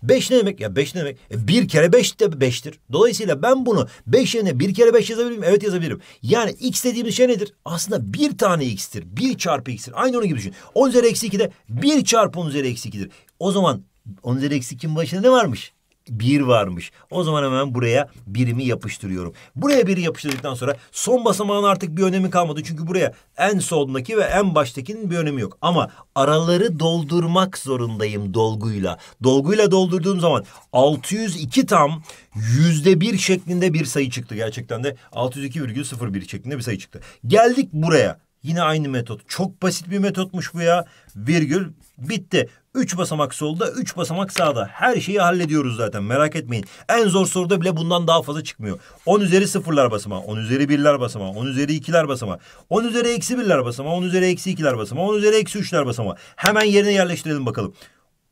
beş ne demek? Ya beş ne demek? E bir kere beş de beş'tir. Dolayısıyla ben bunu beş yerine bir kere beş yazabilirim. Evet yazabilirim. Yani x dediğimiz şey nedir? Aslında bir tane x'tir. bir çarpı x'tir. Aynı onun gibi düşün. on üzeri eksi ikide bir çarpı on üzeri eksi ikidir. O zaman on üzeri eksi ikinin başında ne varmış? bir varmış. O zaman hemen buraya birimi yapıştırıyorum. Buraya biri yapıştırdıktan sonra son basamağın artık bir önemi kalmadı. Çünkü buraya en soldaki ve en baştakinin bir önemi yok. Ama araları doldurmak zorundayım dolguyla. Dolguyla doldurduğum zaman altı yüz iki tam yüzde bir şeklinde bir sayı çıktı. Gerçekten de altı yüz iki virgül sıfır bir şeklinde bir sayı çıktı. Geldik buraya. Yine aynı metot. Çok basit bir metotmuş bu ya. Virgül bitti. üç basamak solda, üç basamak sağda. Her şeyi hallediyoruz zaten. Merak etmeyin. En zor soruda bile bundan daha fazla çıkmıyor. on üzeri sıfırlar basamağı, on üzeri birler basamağı, on üzeri ikiler basamağı, on üzeri eksi birler basamağı, on üzeri eksi ikiler basamağı, on üzeri eksi üçler basamağı. Hemen yerine yerleştirelim bakalım.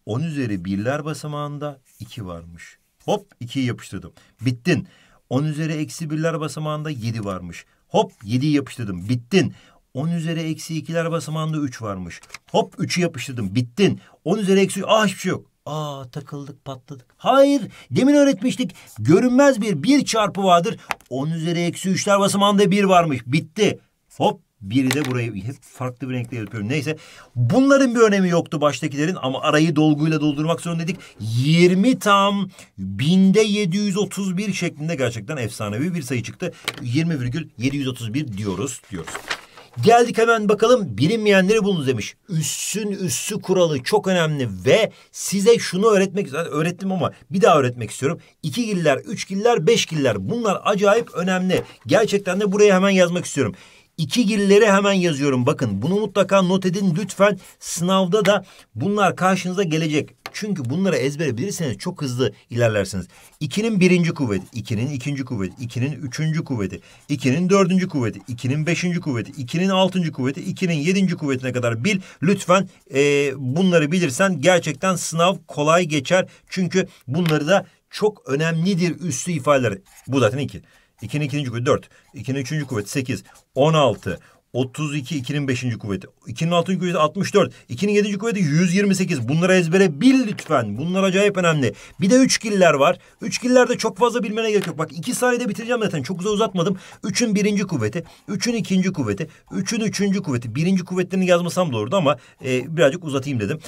on üzeri birler basamağında iki varmış. Hop ikiyi yapıştırdım. Bittin. on üzeri eksi birler basamağında yedi varmış. Hop yediyi yapıştırdım. Bittin. on üzeri eksi ikiler basamağında üç varmış. Hop üçü yapıştırdım. Bittin. on üzeri eksi üç. Aa hiçbir şey yok. Aa takıldık patladık. Hayır. Demin öğretmiştik. Görünmez bir bir çarpı vardır. on üzeri eksi üçler basamağında bir varmış. Bitti. Hop. Biri de burayı hep farklı bir renkle yapıyorum. Neyse. Bunların bir önemi yoktu baştakilerin. Ama arayı dolguyla doldurmak zorundaydık. yirmi tam binde yedi yüz otuz bir şeklinde gerçekten efsanevi bir sayı çıktı. yirmi virgül yedi yüz otuz bir diyoruz. Diyoruz. Geldik hemen bakalım bilinmeyenleri bulunuz demiş. Üssün üssü kuralı çok önemli ve size şunu öğretmek zaten öğrettim ama bir daha öğretmek istiyorum. ikigiller, üçgiller, beşgiller bunlar acayip önemli. Gerçekten de buraya hemen yazmak istiyorum. İkigilleri hemen yazıyorum. Bakın bunu mutlaka not edin lütfen. Sınavda da bunlar karşınıza gelecek. Çünkü bunları ezbere bilirseniz çok hızlı ilerlersiniz. ikinin birinci kuvveti, ikinin ikinci kuvveti, ikinin üçüncü kuvveti, ikinin dördüncü kuvveti, ikinin beşinci kuvveti, ikinin altıncı kuvveti, ikinin yedinci kuvvetine kadar bil. Lütfen e, bunları bilirsen gerçekten sınav kolay geçer. Çünkü bunları da çok önemlidir üslü ifadeler. Bu zaten iki. ikinin ikinci kuvveti dört, ikinin üçüncü kuvveti sekiz, on altı... otuz iki, ikinin beşinci kuvveti, ikinin altıncı kuvveti altmış dört, ikinin yedinci kuvveti yüz yirmi sekiz. Bunları ezbere bil lütfen. Bunlar acayip önemli. Bir de üçgiller var. Üçgillerde çok fazla bilmene gerek yok. Bak iki saniyede bitireceğim zaten. Çok uzağa uzatmadım. üçün birinci kuvveti, üçün ikinci kuvveti, üçün üçüncü kuvveti. Birinci kuvvetlerini yazmasam da olurdu ama e, birazcık uzatayım dedim.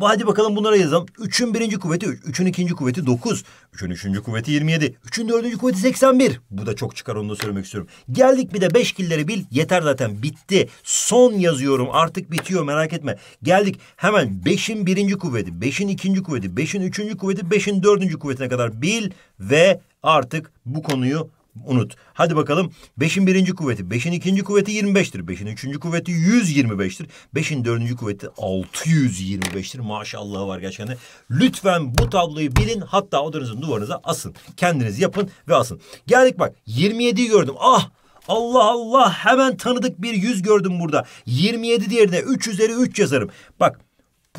Hadi bakalım bunlara yazalım. üçün birinci kuvveti, üçün ikinci kuvveti dokuz, üçün üçüncü kuvveti yirmi yedi, üçün dördüncü kuvveti seksen bir. Bu da çok çıkar onu da söylemek istiyorum. Geldik bir de beşgilleri bil. Yeter zaten bitti. Son yazıyorum artık bitiyor merak etme. Geldik hemen beşin birinci kuvveti, beşin ikinci kuvveti, beşin üçüncü kuvveti, beşin dördüncü kuvvetine kadar bil ve artık bu konuyu unut. Hadi bakalım. beşin birinci kuvveti, beşin ikinci kuvveti yirmi beş'tir. beşin üçüncü kuvveti yüz yirmi beş'tir. beşin dördüncü kuvveti altı yüz yirmi beş'tir. Maşallah var gerçekten. Lütfen bu tabloyu bilin. Hatta odanızın duvarınıza asın. Kendiniz yapın ve asın. Geldik bak. yirmi yedi'yi gördüm. Ah! Allah Allah! Hemen tanıdık bir yüz gördüm burada. yirmi yedi diğerine üç üzeri üç yazarım. Bak.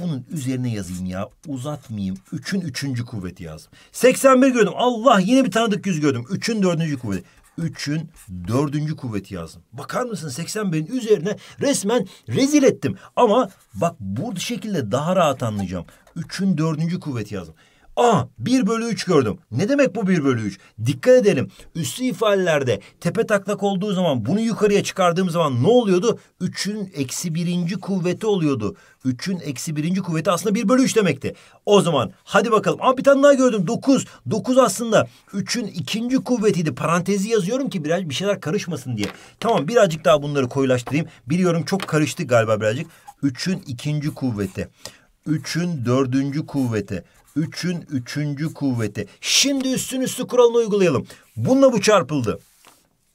Bunun üzerine yazayım ya. Uzatmayayım. üçün üçüncü kuvveti yazdım. seksen bir gördüm. Allah yine bir tanıdık yüz gördüm. üçün dördüncü kuvveti. üçün dördüncü kuvveti yazdım. Bakar mısın seksen bir'in üzerine resmen rezil ettim. Ama bak bu şekilde daha rahat anlayacağım. üçün dördüncü kuvveti yazdım. Aa, bir bölü üç gördüm. Ne demek bu bir bölü üç? Dikkat edelim. Üslü ifadelerde tepe taklak olduğu zaman bunu yukarıya çıkardığım zaman ne oluyordu? üçün eksi birinci kuvveti oluyordu. üçün eksi birinci kuvveti aslında bir bölü üç demekti. O zaman hadi bakalım. Aa, bir tane daha gördüm. dokuz. dokuz aslında üçün ikinci kuvvetiydi. Parantezi yazıyorum ki biraz bir şeyler karışmasın diye. Tamam, birazcık daha bunları koyulaştırayım. Biliyorum çok karıştı galiba birazcık. üçün ikinci kuvveti. üçün dördüncü kuvveti. üçün üçüncü kuvveti. Şimdi üstün üstü kuralını uygulayalım. Bununla bu çarpıldı.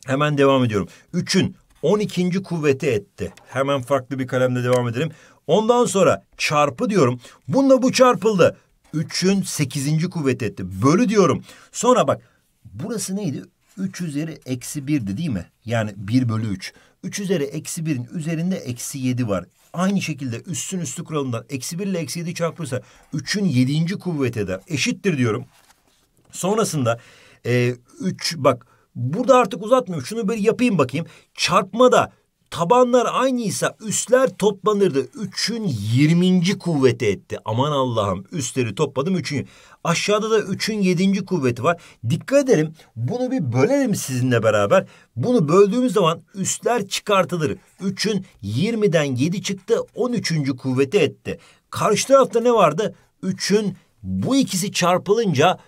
Hemen devam ediyorum. üçün on ikinci kuvveti etti. Hemen farklı bir kalemle devam edelim. Ondan sonra çarpı diyorum. Bununla bu çarpıldı. üçün sekizinci kuvveti etti. Bölü diyorum. Sonra bak, burası neydi? üç üzeri eksi bir'di değil mi? Yani bir bölü üç. üç üzeri eksi bir'in üzerinde eksi yedi var. Aynı şekilde üstün üstü kuralından eksi bir ile eksi yedi çarpılırsa üçün yedinci kuvveti eder. Eşittir diyorum. Sonrasında e, üç, bak burada artık uzatmıyorum. Şunu böyle yapayım bakayım. Çarpmada tabanlar aynıysa üstler toplanırdı. üçün yirminci kuvveti etti. Aman Allah'ım, üstleri topladım. üçün. Aşağıda da üçün yedinci kuvveti var. Dikkat edelim. Bunu bir bölelim sizinle beraber. Bunu böldüğümüz zaman üstler çıkartılır. üçün yirmiden yedi çıktı. on üçüncü kuvveti etti. Karşı tarafta ne vardı? üçün bu ikisi çarpılınca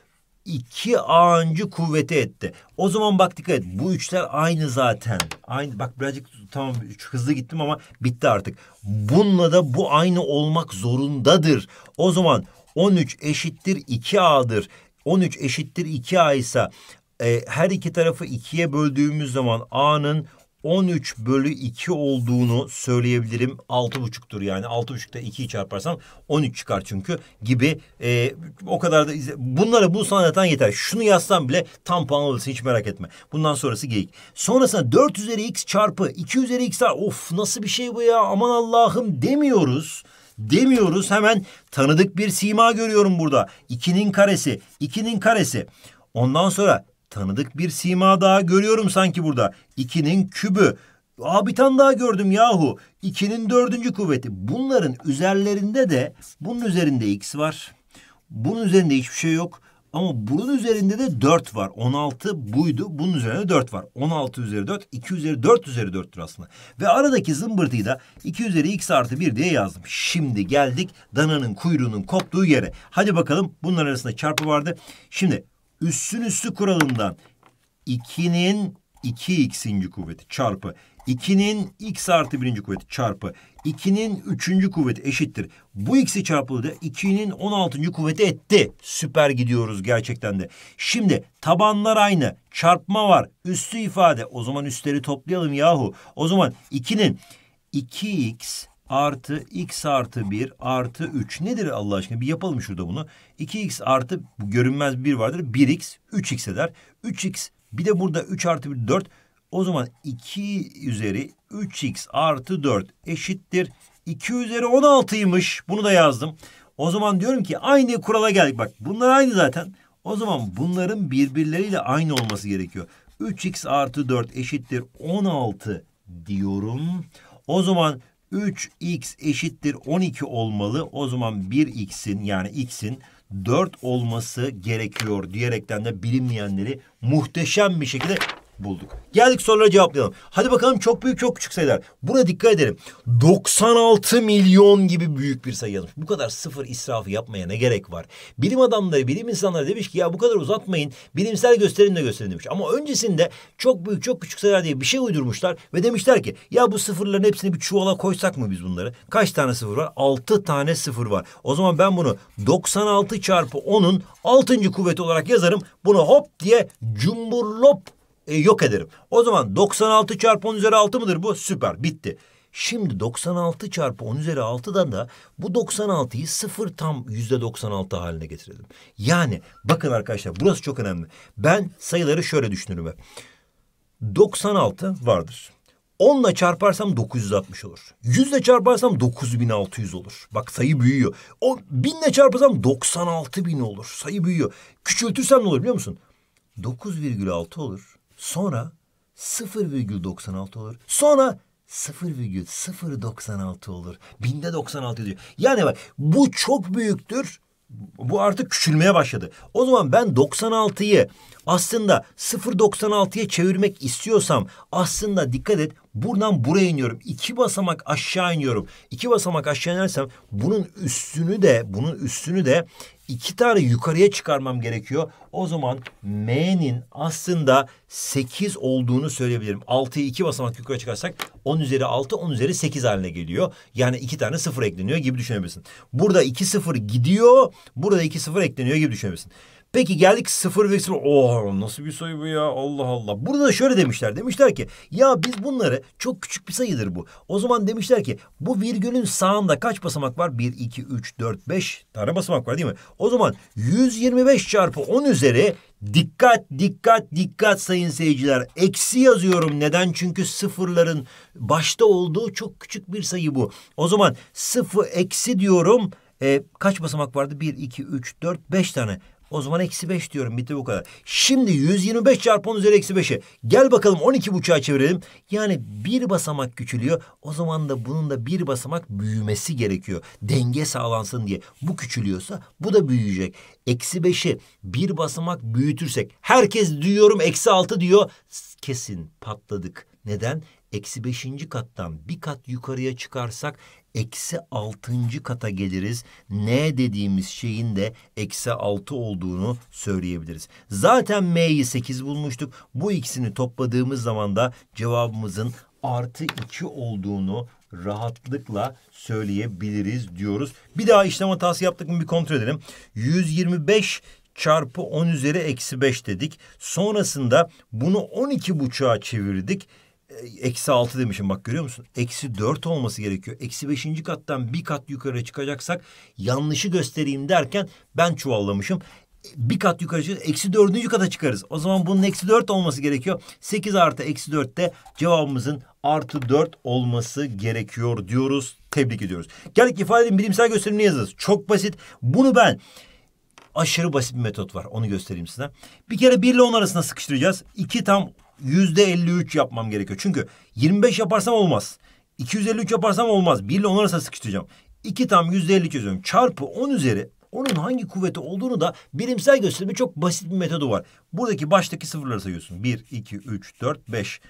iki a'ncı kuvveti etti. O zaman bak dikkat et. Bu üçler aynı zaten. Aynı. Bak birazcık tamam hızlı gittim ama bitti artık. Bununla da bu aynı olmak zorundadır. O zaman on üç eşittir iki a'dır. on üç eşittir iki a ise e, her iki tarafı ikiye böldüğümüz zaman a'nın on üç bölü iki olduğunu söyleyebilirim. altı buçuk'tur yani. altı buçuk'ta ikiyi çarparsam on üç çıkar çünkü gibi. E, o kadar da bunları bulsan zaten yeter. Şunu yazsam bile tam puan alırsın, hiç merak etme. Bundan sonrası geyik. Sonrasında dört üzeri x çarpı iki üzeri x var. Of, nasıl bir şey bu ya? Aman Allah'ım demiyoruz. Demiyoruz. Hemen tanıdık bir sima görüyorum burada. ikinin karesi. ikinin karesi. Ondan sonra tanıdık bir sima daha görüyorum sanki burada. ikinin kübü. Aa, bir tane daha gördüm yahu. ikinin dördüncü kuvveti. Bunların üzerlerinde de bunun üzerinde x var. Bunun üzerinde hiçbir şey yok. Ama bunun üzerinde de dört var. on altı buydu. Bunun üzerinde dört var. on altı üzeri dört. iki üzeri dört üzeri dört'tür aslında. Ve aradaki zımbırtıyı da iki üzeri x artı bir diye yazdım. Şimdi geldik dananın kuyruğunun koptuğu yere. Hadi bakalım, bunların arasında çarpı vardı. Şimdi üssün üssü kuralından ikinin iki x'inci kuvveti çarpı ikinin x artı birinci kuvveti çarpı ikinin üçüncü kuvveti eşittir. Bu x'i çarpıldı. ikinin on altıncı kuvveti etti. Süper gidiyoruz gerçekten de. Şimdi tabanlar aynı. Çarpma var. Üssü ifade. O zaman üstleri toplayalım yahu. O zaman ikinin iki x artı x artı bir artı üç nedir Allah aşkına? Bir yapalım şurada bunu. iki x artı görünmez bir vardır. bir x üç x eder. üç x bir de burada üç artı bir dört. O zaman iki üzeri üç x artı dört eşittir. iki üzeri on altı'ymış. Bunu da yazdım. O zaman diyorum ki aynı kurala geldik. Bak bunlar aynı zaten. O zaman bunların birbirleriyle aynı olması gerekiyor. üç x artı dört eşittir on altı diyorum. O zaman üç x eşittir on iki olmalı. O zaman bir x'in yani x'in dört olması gerekiyor diyerekten de bilinmeyenleri muhteşem bir şekilde bulduk. Geldik sorulara cevaplayalım. Hadi bakalım, çok büyük çok küçük sayılar. Buna dikkat edelim. doksan altı milyon gibi büyük bir sayı yazmış. Bu kadar sıfır israfı yapmaya ne gerek var? Bilim adamları, bilim insanları demiş ki ya bu kadar uzatmayın. Bilimsel gösterimle gösterin demiş. Ama öncesinde çok büyük çok küçük sayılar diye bir şey uydurmuşlar ve demişler ki ya bu sıfırların hepsini bir çuvala koysak mı biz bunları? Kaç tane sıfır var? altı tane sıfır var. O zaman ben bunu doksan altı çarpı on'un altıncı kuvveti olarak yazarım. Bunu hop diye cumburlop E, yok ederim. O zaman doksan altı çarpı on üzeri altı mıdır bu? Süper. Bitti. Şimdi doksan altı çarpı on üzeri altı'dan da bu doksan altı'yı sıfır tam yüzde doksan altı haline getirelim. Yani bakın arkadaşlar, burası çok önemli. Ben sayıları şöyle düşünürüm hep. doksan altı vardır. on'la çarparsam dokuz yüz altmış olur. yüz'le çarparsam dokuz bin altı yüz olur. Bak sayı büyüyor. O bin'le çarparsam doksan altı bin olur. Sayı büyüyor. Küçültürsem ne olur biliyor musun? dokuz virgül altı olur. Sonra sıfır virgül doksan altı olur. Sonra sıfır virgül sıfır doksan altı olur. binde doksan altı diyor. Yani bak bu çok büyüktür. bu artık küçülmeye başladı. O zaman ben doksan altıyı aslında sıfır nokta doksan altıya çevirmek istiyorsam aslında dikkat et buradan buraya iniyorum. İki basamak aşağı iniyorum. İki basamak aşağı inersem bunun üstünü de bunun üstünü de iki tane yukarıya çıkarmam gerekiyor. O zaman M'nin aslında sekiz olduğunu söyleyebilirim. altıyı iki basamak yukarı çıkarsak on üzeri altı, on üzeri sekiz haline geliyor. Yani iki tane sıfır ekleniyor gibi düşünebilirsin. Burada iki sıfır gidiyor. Burada iki sıfır ekleniyor gibi düşünebilirsin. Peki geldik sıfır ve sıfır. Oh, nasıl bir sayı bu ya? Allah Allah. Burada da şöyle demişler. Demişler ki ya biz bunları çok küçük bir sayıdır bu. O zaman demişler ki bu virgülün sağında kaç basamak var? bir, iki, üç, dört, beş tane basamak var değil mi? O zaman yüz yirmi beş çarpı on üzeri dikkat dikkat dikkat sayın seyirciler. Eksi yazıyorum. Neden? Çünkü sıfırların başta olduğu çok küçük bir sayı bu. O zaman sıfır eksi diyorum. E, kaç basamak vardı? bir, iki, üç, dört, beş tane. O zaman eksi beş diyorum. Bitti bu kadar. Şimdi yüz yirmi beş çarpı on üzeri eksi beşe. Gel bakalım on iki buçuğa çevirelim. Yani bir basamak küçülüyor. O zaman da bunun da bir basamak büyümesi gerekiyor. Denge sağlansın diye. Bu küçülüyorsa bu da büyüyecek. Eksi beşi bir basamak büyütürsek. Herkes diyorum eksi altı diyor. Kesin patladık. Neden? Eksi beşinci kattan bir kat yukarıya çıkarsak eksi altıncı kata geliriz. N dediğimiz şeyin de eksi altı olduğunu söyleyebiliriz. Zaten M'yi sekiz bulmuştuk. Bu ikisini topladığımız zaman da cevabımızın artı iki olduğunu rahatlıkla söyleyebiliriz diyoruz. Bir daha işlem hatası yaptık mı bir kontrol edelim. yüz yirmi beş çarpı on üzeri eksi beş dedik. Sonrasında bunu on iki buçuğa çevirdik. Eksi altı demişim bak görüyor musun? Eksi dört olması gerekiyor. Eksi beşinci kattan bir kat yukarı çıkacaksak yanlışı göstereyim derken ben çuvallamışım. Bir kat yukarı çıkarız. Eksi dördüncü kata çıkarız. O zaman bunun eksi dört olması gerekiyor. sekiz artı eksi dört de cevabımızın artı dört olması gerekiyor diyoruz. Tebrik ediyoruz. Geldik ifadenin bilimsel gösterimini yazarız. Çok basit. Bunu ben... Aşırı basit bir metot var. Onu göstereyim size. Bir kere bir ile on arasında sıkıştıracağız. iki tam yüzde elli üç yapmam gerekiyor. Çünkü yirmi beş yaparsam olmaz. iki yüz elli üç yaparsam olmaz. bir ile on arasında sıkıştıracağım. iki tam yüzde elli üç yazıyorum. Çarpı on üzeri. Onun hangi kuvveti olduğunu da bilimsel gösterimi çok basit bir metodu var. Buradaki baştaki sıfırları sayıyorsun. bir, iki, üç, dört, beş.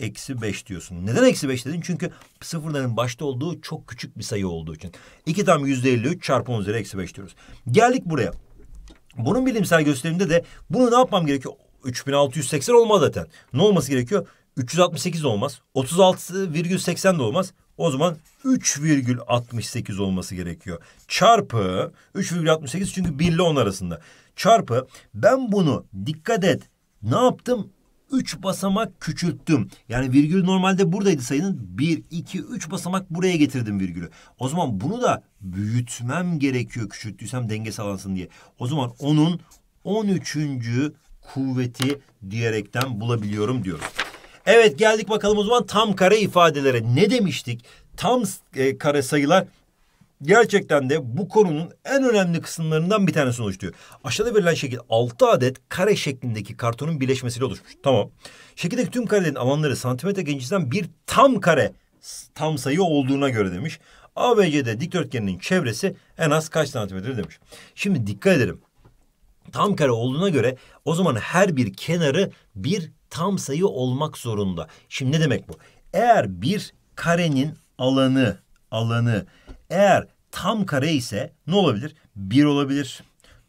Eksi beş diyorsun. Neden eksi beş dedin? Çünkü sıfırların başta olduğu çok küçük bir sayı olduğu için. iki tam yüzde elli üç çarpı on üzeri eksi beş diyoruz. Geldik buraya. Bunun bilimsel gösteriminde de bunu ne yapmam gerekiyor? üç bin altı yüz seksen olmaz zaten. Ne olması gerekiyor? üç yüz altmış sekiz olmaz. otuz altı virgül seksen de olmaz. O zaman üç virgül altmış sekiz olması gerekiyor. Çarpı üç virgül altmış sekiz çünkü bir ile on arasında. Çarpı ben bunu dikkat et. Ne yaptım? üç basamak küçülttüm. Yani virgül normalde buradaydı sayının. bir, iki, üç basamak buraya getirdim virgülü. O zaman bunu da büyütmem gerekiyor küçülttüysem denge sağlansın diye. O zaman onun on üçüncü kuvveti diyerekten bulabiliyorum diyoruz. Evet geldik bakalım o zaman tam kare ifadelere. Ne demiştik? Tam e, kare sayılar gerçekten de bu konunun en önemli kısımlarından bir tanesi oluşturuyor. Aşağıda verilen şekil altı adet kare şeklindeki kartonun birleşmesiyle oluşmuş. Tamam. Şekildeki tüm karelerin alanları santimetre genişliğinden bir tam kare tam sayı olduğuna göre demiş. A B C'de dikdörtgenin çevresi en az kaç santimetre demiş. Şimdi dikkat edelim. Tam kare olduğuna göre o zaman her bir kenarı bir tam sayı olmak zorunda. Şimdi ne demek bu? Eğer bir karenin alanı alanı eğer tam kare ise ne olabilir? bir olabilir,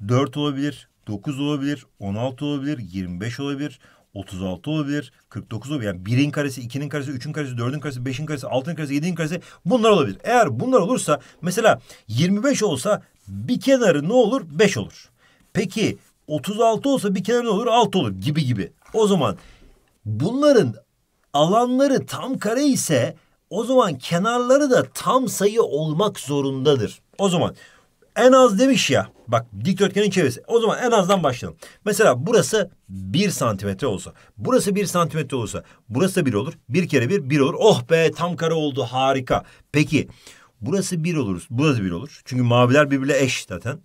dört olabilir, dokuz olabilir, on altı olabilir, yirmi beş olabilir, otuz altı olabilir, kırk dokuz olabilir. Yani birin karesi, ikinin karesi, üçün karesi, dördün karesi, beşin karesi, altının karesi, yedinin karesi bunlar olabilir. Eğer bunlar olursa mesela yirmi beş olsa bir kenarı ne olur? beş olur. Peki otuz altı olsa bir kenarı ne olur? altı olur gibi gibi. O zaman bunların alanları tam kare ise... O zaman kenarları da tam sayı olmak zorundadır. O zaman en az demiş ya. Bak dikdörtgenin çevresi. O zaman en azdan başlayalım. Mesela burası bir santimetre olsa. Burası bir santimetre olsa. Burası da bir olur. bir kere bir, bir olur. Oh be tam kare oldu. Harika. Peki burası bir olur. Burası bir olur. Çünkü maviler birbirine eş zaten.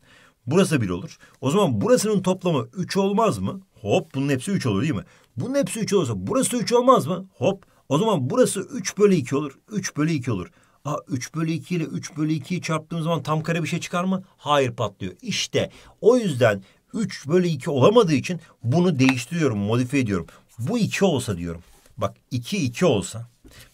Burası bir olur. O zaman burasının toplamı üç olmaz mı? Hop bunun hepsi üç olur değil mi? Bunun hepsi üç olursa burası üç olmaz mı? Hop. O zaman burası üç bölü iki olur. üç bölü iki olur. Aa, üç bölü iki ile üç bölü ikiyi çarptığım zaman tam kare bir şey çıkar mı? Hayır, patlıyor. İşte o yüzden üç bölü iki olamadığı için bunu değiştiriyorum, modifiye ediyorum. Bu iki olsa diyorum. Bak iki iki olsa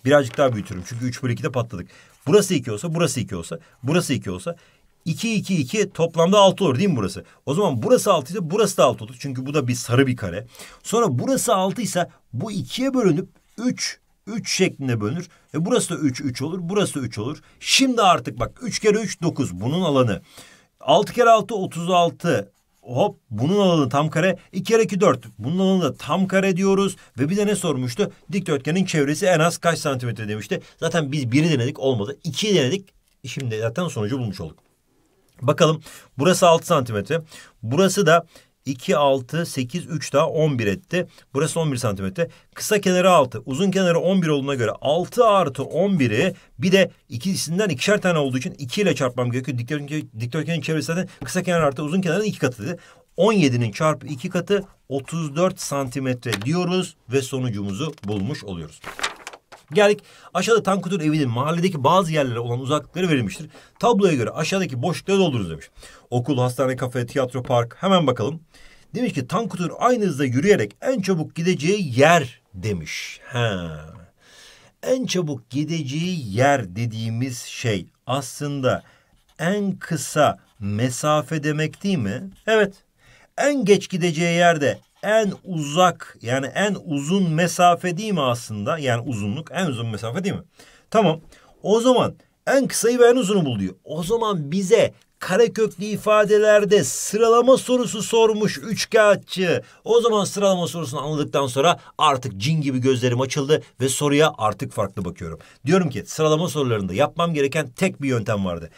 birazcık daha büyütürüm. Çünkü üç bölü ikide patladık. Burası iki olsa, burası iki olsa, burası iki olsa iki iki iki toplamda altı olur değil mi burası? O zaman burası altı ise burası da altı olur. Çünkü bu da bir sarı bir kare. Sonra burası altı ise bu ikiye bölünüp üç üç şeklinde bölünür. E burası da üç üç olur. Burası da üç olur. Şimdi artık bak üç kere üç dokuz bunun alanı. altı kere altı otuz altı. Hop, bunun alanı tam kare. iki kere iki dört. Bunun alanı da tam kare diyoruz. Ve bir de ne sormuştu? Dikdörtgenin çevresi en az kaç santimetre demişti. Zaten biz biri denedik, olmadı. ikiyi denedik. Şimdi zaten sonucu bulmuş olduk. Bakalım, burası altı santimetre. Burası da iki, altı, sekiz, üç daha on bir etti. Burası on bir santimetre. Kısa kenarı altı, uzun kenarı on bir olduğuna göre altı artı on biri bir de ikisinden ikişer tane olduğu için iki ile çarpmam gerekiyor. Dikdörtgenin, dikdörtgenin çevresi zaten kısa kenar artı uzun kenarın iki katıdır. on yedinin çarpı iki katı otuz dört santimetre diyoruz ve sonucumuzu bulmuş oluyoruz. Geldik. Aşağıda Tankutur evinin mahalledeki bazı yerlere olan uzaklıkları verilmiştir. Tabloya göre aşağıdaki boşlukları dolduruz demiş. Okul, hastane, kafe, tiyatro, park. Hemen bakalım. Demiş ki Tankutur aynı hızda yürüyerek en çabuk gideceği yer demiş. He. En çabuk gideceği yer dediğimiz şey aslında en kısa mesafe demek değil mi? Evet. En geç gideceği yerde en uzak, yani en uzun mesafe değil mi aslında? Yani uzunluk en uzun mesafe değil mi? Tamam. O zaman en kısayı ve en uzunu bul diyor. O zaman bize kareköklü ifadelerde sıralama sorusu sormuş üçkağıtçı. O zaman sıralama sorusunu anladıktan sonra artık cin gibi gözlerim açıldı ve soruya artık farklı bakıyorum. Diyorum ki sıralama sorularında yapmam gereken tek bir yöntem vardı.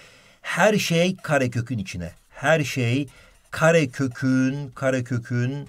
Her şey karekökün içine. Her şey karekökün, karekökün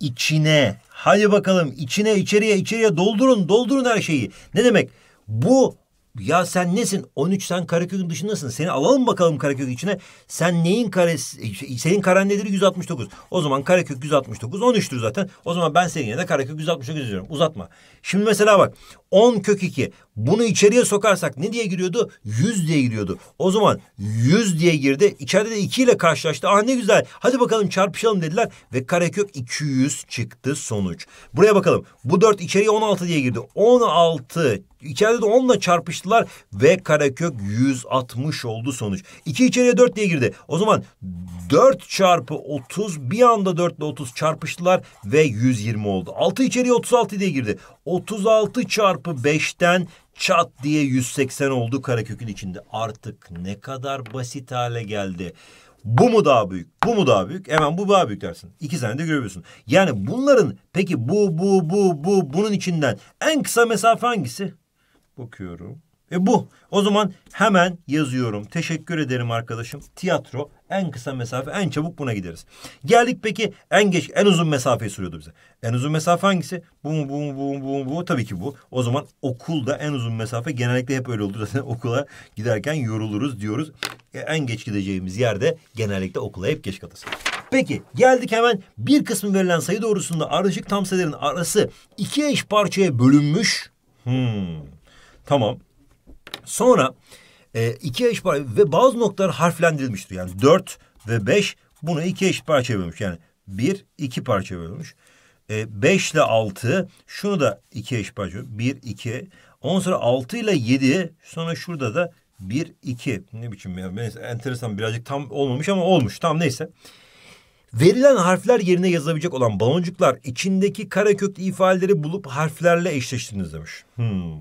İçine, hadi bakalım içine, içeriye, içeriye doldurun, doldurun her şeyi. Ne demek? Bu, ya sen nesin? on üç, sen karekökün dışındasın. Seni alalım bakalım karekökün içine. Sen neyin karesi, senin karen nedir? yüz altmış dokuz. O zaman karekök yüz altmış dokuz, on üçtür zaten. O zaman ben senin yerine karekök yüz altmış dokuz diyorum. Uzatma. Şimdi mesela bak, on kök iki. Bunu içeriye sokarsak ne diye giriyordu? yüz diye giriyordu. O zaman yüz diye girdi. İçeride de iki ile karşılaştı. Ah ne güzel. Hadi bakalım çarpışalım dediler. Ve karekök iki yüz çıktı sonuç. Buraya bakalım. Bu dört içeriye on altı diye girdi. on altı. İçeride de on ile çarpıştılar. Ve karekök yüz altmış oldu sonuç. iki içeriye dört diye girdi. O zaman dört çarpı otuz. Bir anda dört ile otuz çarpıştılar. Ve yüz yirmi oldu. altı içeriye otuz altı diye girdi. otuz altı çarpı beşten çat diye yüz seksen oldu karekökün içinde. Artık ne kadar basit hale geldi. Bu mu daha büyük? Bu mu daha büyük? Hemen bu daha büyük dersin. İki saniyede görebiliyorsun. Yani bunların peki bu bu bu bu bunun içinden en kısa mesafe hangisi? Bakıyorum. E bu. O zaman hemen yazıyorum. Teşekkür ederim arkadaşım. Tiyatro en kısa mesafe, en çabuk buna gideriz. Geldik peki en geç, en uzun mesafeyi soruyordu bize. En uzun mesafe hangisi? Bu mu, bu mu, bu mu, bu mu? Tabii ki bu. O zaman okulda en uzun mesafe genellikle hep öyle olur. Zaten okula giderken yoruluruz diyoruz. E, en geç gideceğimiz yerde genellikle okula hep geç kalırız. Peki geldik hemen bir kısmı verilen sayı doğrusunda ardışık tam sayıların arası iki eş parçaya bölünmüş. Hmm. Tamam. Sonra e, iki eş parça ve bazı noktalar harflendirilmiştir. Yani dört ve beş bunu iki eş parçaya bölmüş. Yani bir, iki parça bölmüş. E, beş ile altı, şunu da iki eş parça bölmüş. Bir, iki. Ondan sonra altı ile yedi. Sonra şurada da bir, iki. Ne biçim ya? Neyse, enteresan, birazcık tam olmamış ama olmuş. Tam neyse. Verilen harfler yerine yazılabilecek olan baloncuklar içindeki kareköklü ifadeleri bulup harflerle eşleştiriniz demiş. Hmm.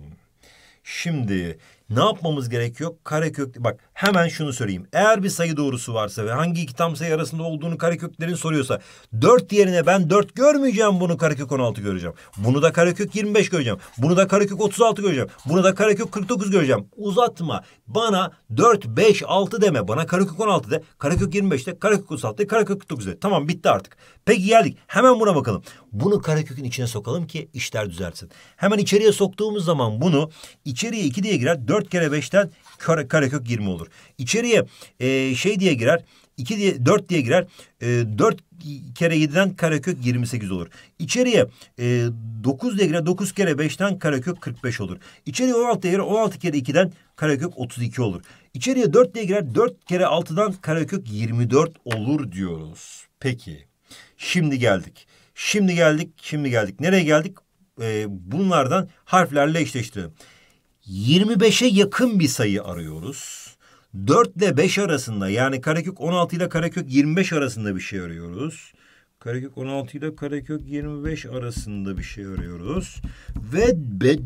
Şimdi ne yapmamız gerekiyor? Kareköklü, bak hemen şunu söyleyeyim. Eğer bir sayı doğrusu varsa ve hangi iki tam sayı arasında olduğunu kareköklerin soruyorsa dört yerine ben dört görmeyeceğim, bunu karekök on altı göreceğim. Bunu da karekök yirmi beş göreceğim. Bunu da karekök otuz altı göreceğim. Bunu da karekök kırk dokuz göreceğim. Uzatma. Bana dört, beş, altı deme. Bana karekök on altı de. Karekök yirmi beşte, karekök otuz altıda, karekök kırk dokuz de. Tamam, bitti artık. Peki geldik. Hemen buna bakalım. Bunu karekökün içine sokalım ki işler düzelsin. Hemen içeriye soktuğumuz zaman bunu içeriye iki diye girer. dört kere beşten karekök yirmi olur. İçeriye e, şey diye girer. iki diye dört diye girer. E, dört kere yediden karekök yirmi sekiz olur. İçeriye e, dokuz diye girer. dokuz kere beşten karekök kırk beş olur. İçeriye on altı diye girer. on altı kere ikiden karekök otuz iki olur. İçeriye dört diye girer. dört kere altıdan karekök yirmi dört olur diyoruz. Peki. Şimdi geldik. Şimdi geldik. Şimdi geldik. Nereye geldik? E, bunlardan harflerle eşleştirelim. yirmi beşe yakın bir sayı arıyoruz. dört ile beş arasında, yani karekök on altı ile karekök yirmi beş arasında bir şey arıyoruz. Karekök on altı ile karekök yirmi beş arasında bir şey arıyoruz. Ve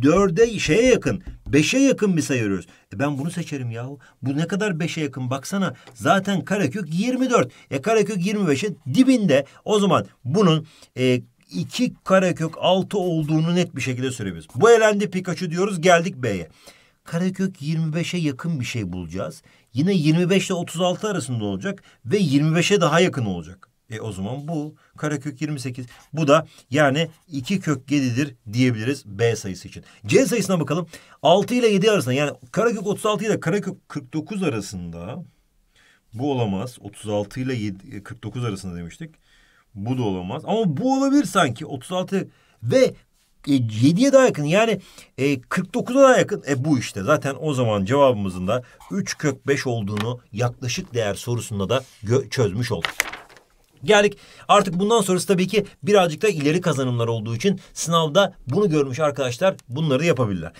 dörde şeye yakın, beşe yakın bir sayı arıyoruz. E ben bunu seçerim yahu. Bu ne kadar beşe yakın baksana. Zaten karekök yirmi dört. E karekök yirmi beşin dibinde. O zaman bunun E, iki karekök altı olduğunu net bir şekilde söyleyebiliriz. Bu elendi, Pikachu diyoruz, geldik B'ye. Karekök yirmi beşe yakın bir şey bulacağız. Yine yirmi beş ile otuz altı arasında olacak ve yirmi beşe daha yakın olacak. E o zaman bu karekök yirmi sekiz. Bu da yani iki kök yedidir diyebiliriz B sayısı için. C sayısına bakalım. altı ile yedi arasında, yani karekök otuz altı ile karekök kırk dokuz arasında. Bu olamaz. otuz altı ile yedi, kırk dokuz arasında demiştik. Bu da olamaz. Ama bu olabilir sanki. otuz altı ve yediye daha yakın. Yani kırk dokuza daha yakın. E bu işte. Zaten o zaman cevabımızın da üç kök beş olduğunu yaklaşık değer sorusunda da çözmüş olduk. Geldik. Artık bundan sonrası tabii ki birazcık da ileri kazanımlar olduğu için sınavda bunu görmüş arkadaşlar bunları yapabilirler.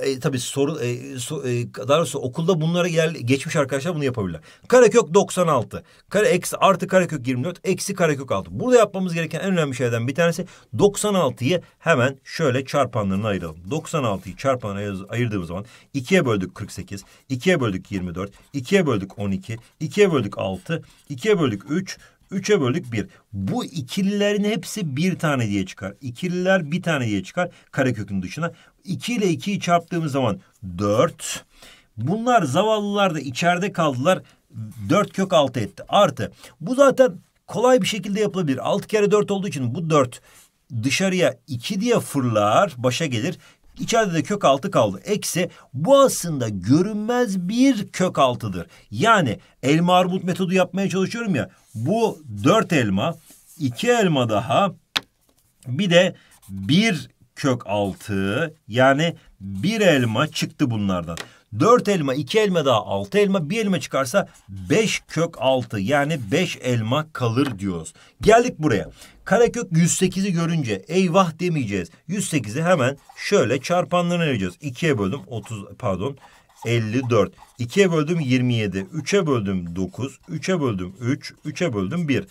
E, tabii soru, e, so, e, daha doğrusu okulda bunlara iler, geçmiş arkadaşlar bunu yapabilirler. Karekök doksan altı. Kare, eksi, artı karekök yirmi dört. Eksi karekök altı. Burada yapmamız gereken en önemli şeylerden bir tanesi doksan altıyı hemen şöyle çarpanlarına ayıralım. doksan altıyı çarpanlarına ayırdığımız zaman ikiye böldük kırk sekiz. ikiye böldük yirmi dört. ikiye böldük on iki. ikiye böldük altı. ikiye böldük üç. üçe böldük bir. Bu ikililerin hepsi bir tane diye çıkar. İkililer bir tane diye çıkar karekökün dışına. iki ile ikiyi çarptığımız zaman dört. Bunlar zavallılar da içeride kaldılar. dört kök altı etti. Artı. Bu zaten kolay bir şekilde yapılabilir. altı kere dört olduğu için bu dört dışarıya iki diye fırlar. Başa gelir. İçeride de kök altı kaldı. Eksi, bu aslında görünmez bir kök altıdır. Yani elma armut metodu yapmaya çalışıyorum ya. Bu dört elma, iki elma daha, bir de bir kök altı, yani bir elma çıktı bunlardan. dört elma, iki elma daha, altı elma, bir elma çıkarsa beş kök altı, yani beş elma kalır diyoruz. Geldik buraya. Karekök yüz sekizi görünce eyvah demeyeceğiz. yüz sekizi hemen şöyle çarpanlarına ayıracağız. ikiye böldüm otuz, pardon elli dört. ikiye böldüm yirmi yedi. üçe böldüm dokuz. üçe böldüm üç. üçe böldüm bir.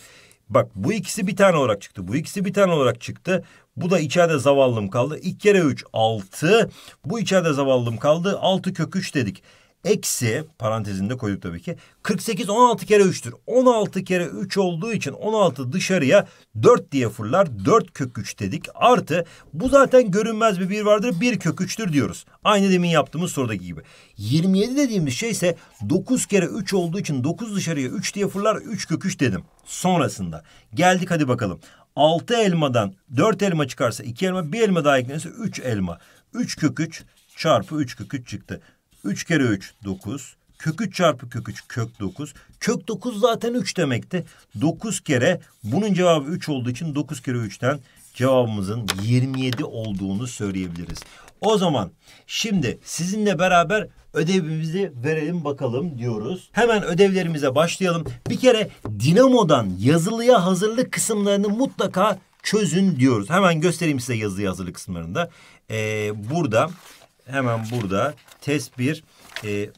Bak bu ikisi bir tane olarak çıktı. Bu ikisi bir tane olarak çıktı. Bu da içeride zavallım kaldı. iki kere üç altı. Bu içeride zavallım kaldı. altı kök üç dedik. Eksi parantezinde koyduk tabii ki. kırk sekiz on altı kere üçtür. on altı kere üç olduğu için on altı dışarıya dört diye fırlar. dört kök üç dedik. Artı bu zaten görünmez bir bir vardır. bir kök üçtür diyoruz. Aynı demin yaptığımız sorudaki gibi. yirmi yedi dediğimiz şey ise dokuz kere üç olduğu için dokuz dışarıya üç diye fırlar. üç kök üç dedim. Sonrasında geldik hadi bakalım. altı elmadan dört elma çıkarsa iki elma, bir elma daha eklenirse üç elma. üç kök üç çarpı üç kök üç çıktı. üç kere üç dokuz. Kök üç çarpı kök üç kök dokuz. Kök dokuz zaten üç demekti. dokuz kere bunun cevabı üç olduğu için dokuz kere üçten cevabımızın yirmi yedi olduğunu söyleyebiliriz. O zaman şimdi sizinle beraber ödevimizi verelim bakalım diyoruz. Hemen ödevlerimize başlayalım. Bir kere Dinamo'dan yazılıya hazırlık kısımlarını mutlaka çözün diyoruz. Hemen göstereyim size yazılıya hazırlık kısımlarında. Ee, burada hemen burada test bir, e,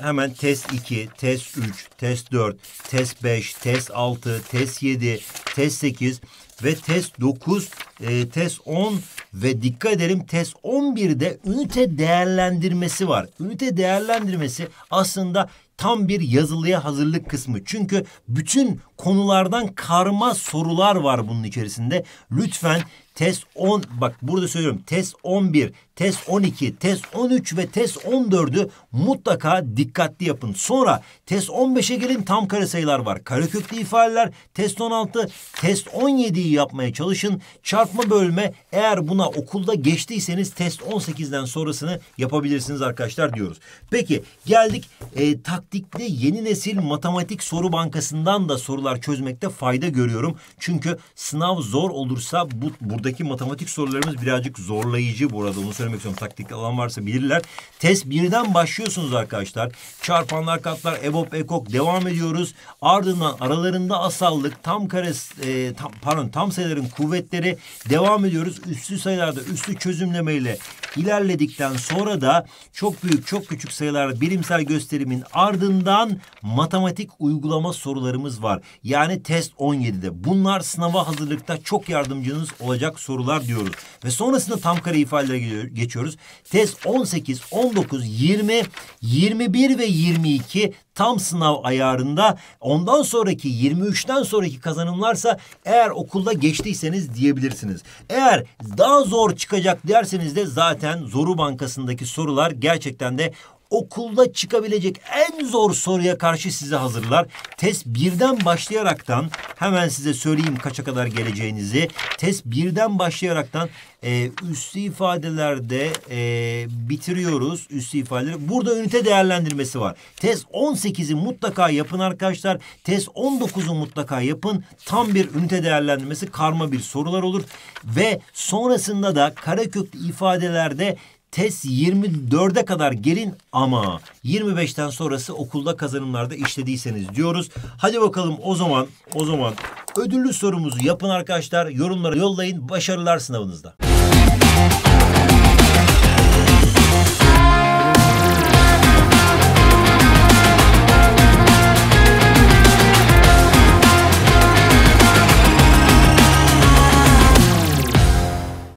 hemen test iki, test üç, test dört, test beş, test altı, test yedi, test sekiz ve test dokuz, e, test on ve dikkat edelim test on birde ünite değerlendirmesi var. Ünite değerlendirmesi aslında tam bir yazılıya hazırlık kısmı. Çünkü bütün konulardan karma sorular var bunun içerisinde. Lütfen test on, bak burada söylüyorum, test on bir, test on iki, test on üç ve test on dördü mutlaka dikkatli yapın. Sonra test on beşe gelin, tam kare sayılar var. Kareköklü ifadeler, test on altı, test on yediyi yapmaya çalışın. Çarpma bölme, eğer buna okulda geçtiyseniz test on sekizden sonrasını yapabilirsiniz arkadaşlar diyoruz. Peki geldik e, taktikte yeni nesil matematik soru bankasından da sorular çözmekte fayda görüyorum. Çünkü sınav zor olursa bu, buradaki matematik sorularımız birazcık zorlayıcı, bu arada onu söyleyeyim. Taktik alan varsa bilirler. Test birden başlıyorsunuz arkadaşlar. Çarpanlar, katlar, EBOB, EKOK devam ediyoruz. Ardından aralarında asallık, tam kare e, tam, pardon tam sayıların kuvvetleri devam ediyoruz. Üslü sayılarda üslü çözümlemeyle ilerledikten sonra da çok büyük, çok küçük sayılarda bilimsel gösterimin ardından matematik uygulama sorularımız var. Yani test on yedide. Bunlar sınava hazırlıkta çok yardımcınız olacak sorular diyoruz. Ve sonrasında tam kare ifadelere geliyoruz. Geçiyoruz. test on sekiz, on dokuz, yirmi, yirmi bir ve yirmi iki tam sınav ayarında. Ondan sonraki yirmi üçten sonraki kazanımlarsa eğer okulda geçtiyseniz diyebilirsiniz. Eğer daha zor çıkacak derseniz de zaten Soru Bankası'ndaki sorular gerçekten de okulda çıkabilecek en zor soruya karşı sizi hazırlar. Test birden başlayaraktan hemen size söyleyeyim kaça kadar geleceğinizi. Test birden başlayaraktan e, üslü ifadelerde e, bitiriyoruz üslü ifadeleri. Burada ünite değerlendirmesi var. Test on sekizi mutlaka yapın arkadaşlar. Test on dokuzu mutlaka yapın. Tam bir ünite değerlendirmesi, karma bir sorular olur. Ve sonrasında da kareköklü ifadelerde test yirmi dörde kadar gelin, ama yirmi beşten sonrası okulda kazanımlarda işlediyseniz diyoruz. Hadi bakalım o zaman o zaman ödüllü sorumuzu yapın arkadaşlar. Yorumlara yollayın. Başarılar sınavınızda.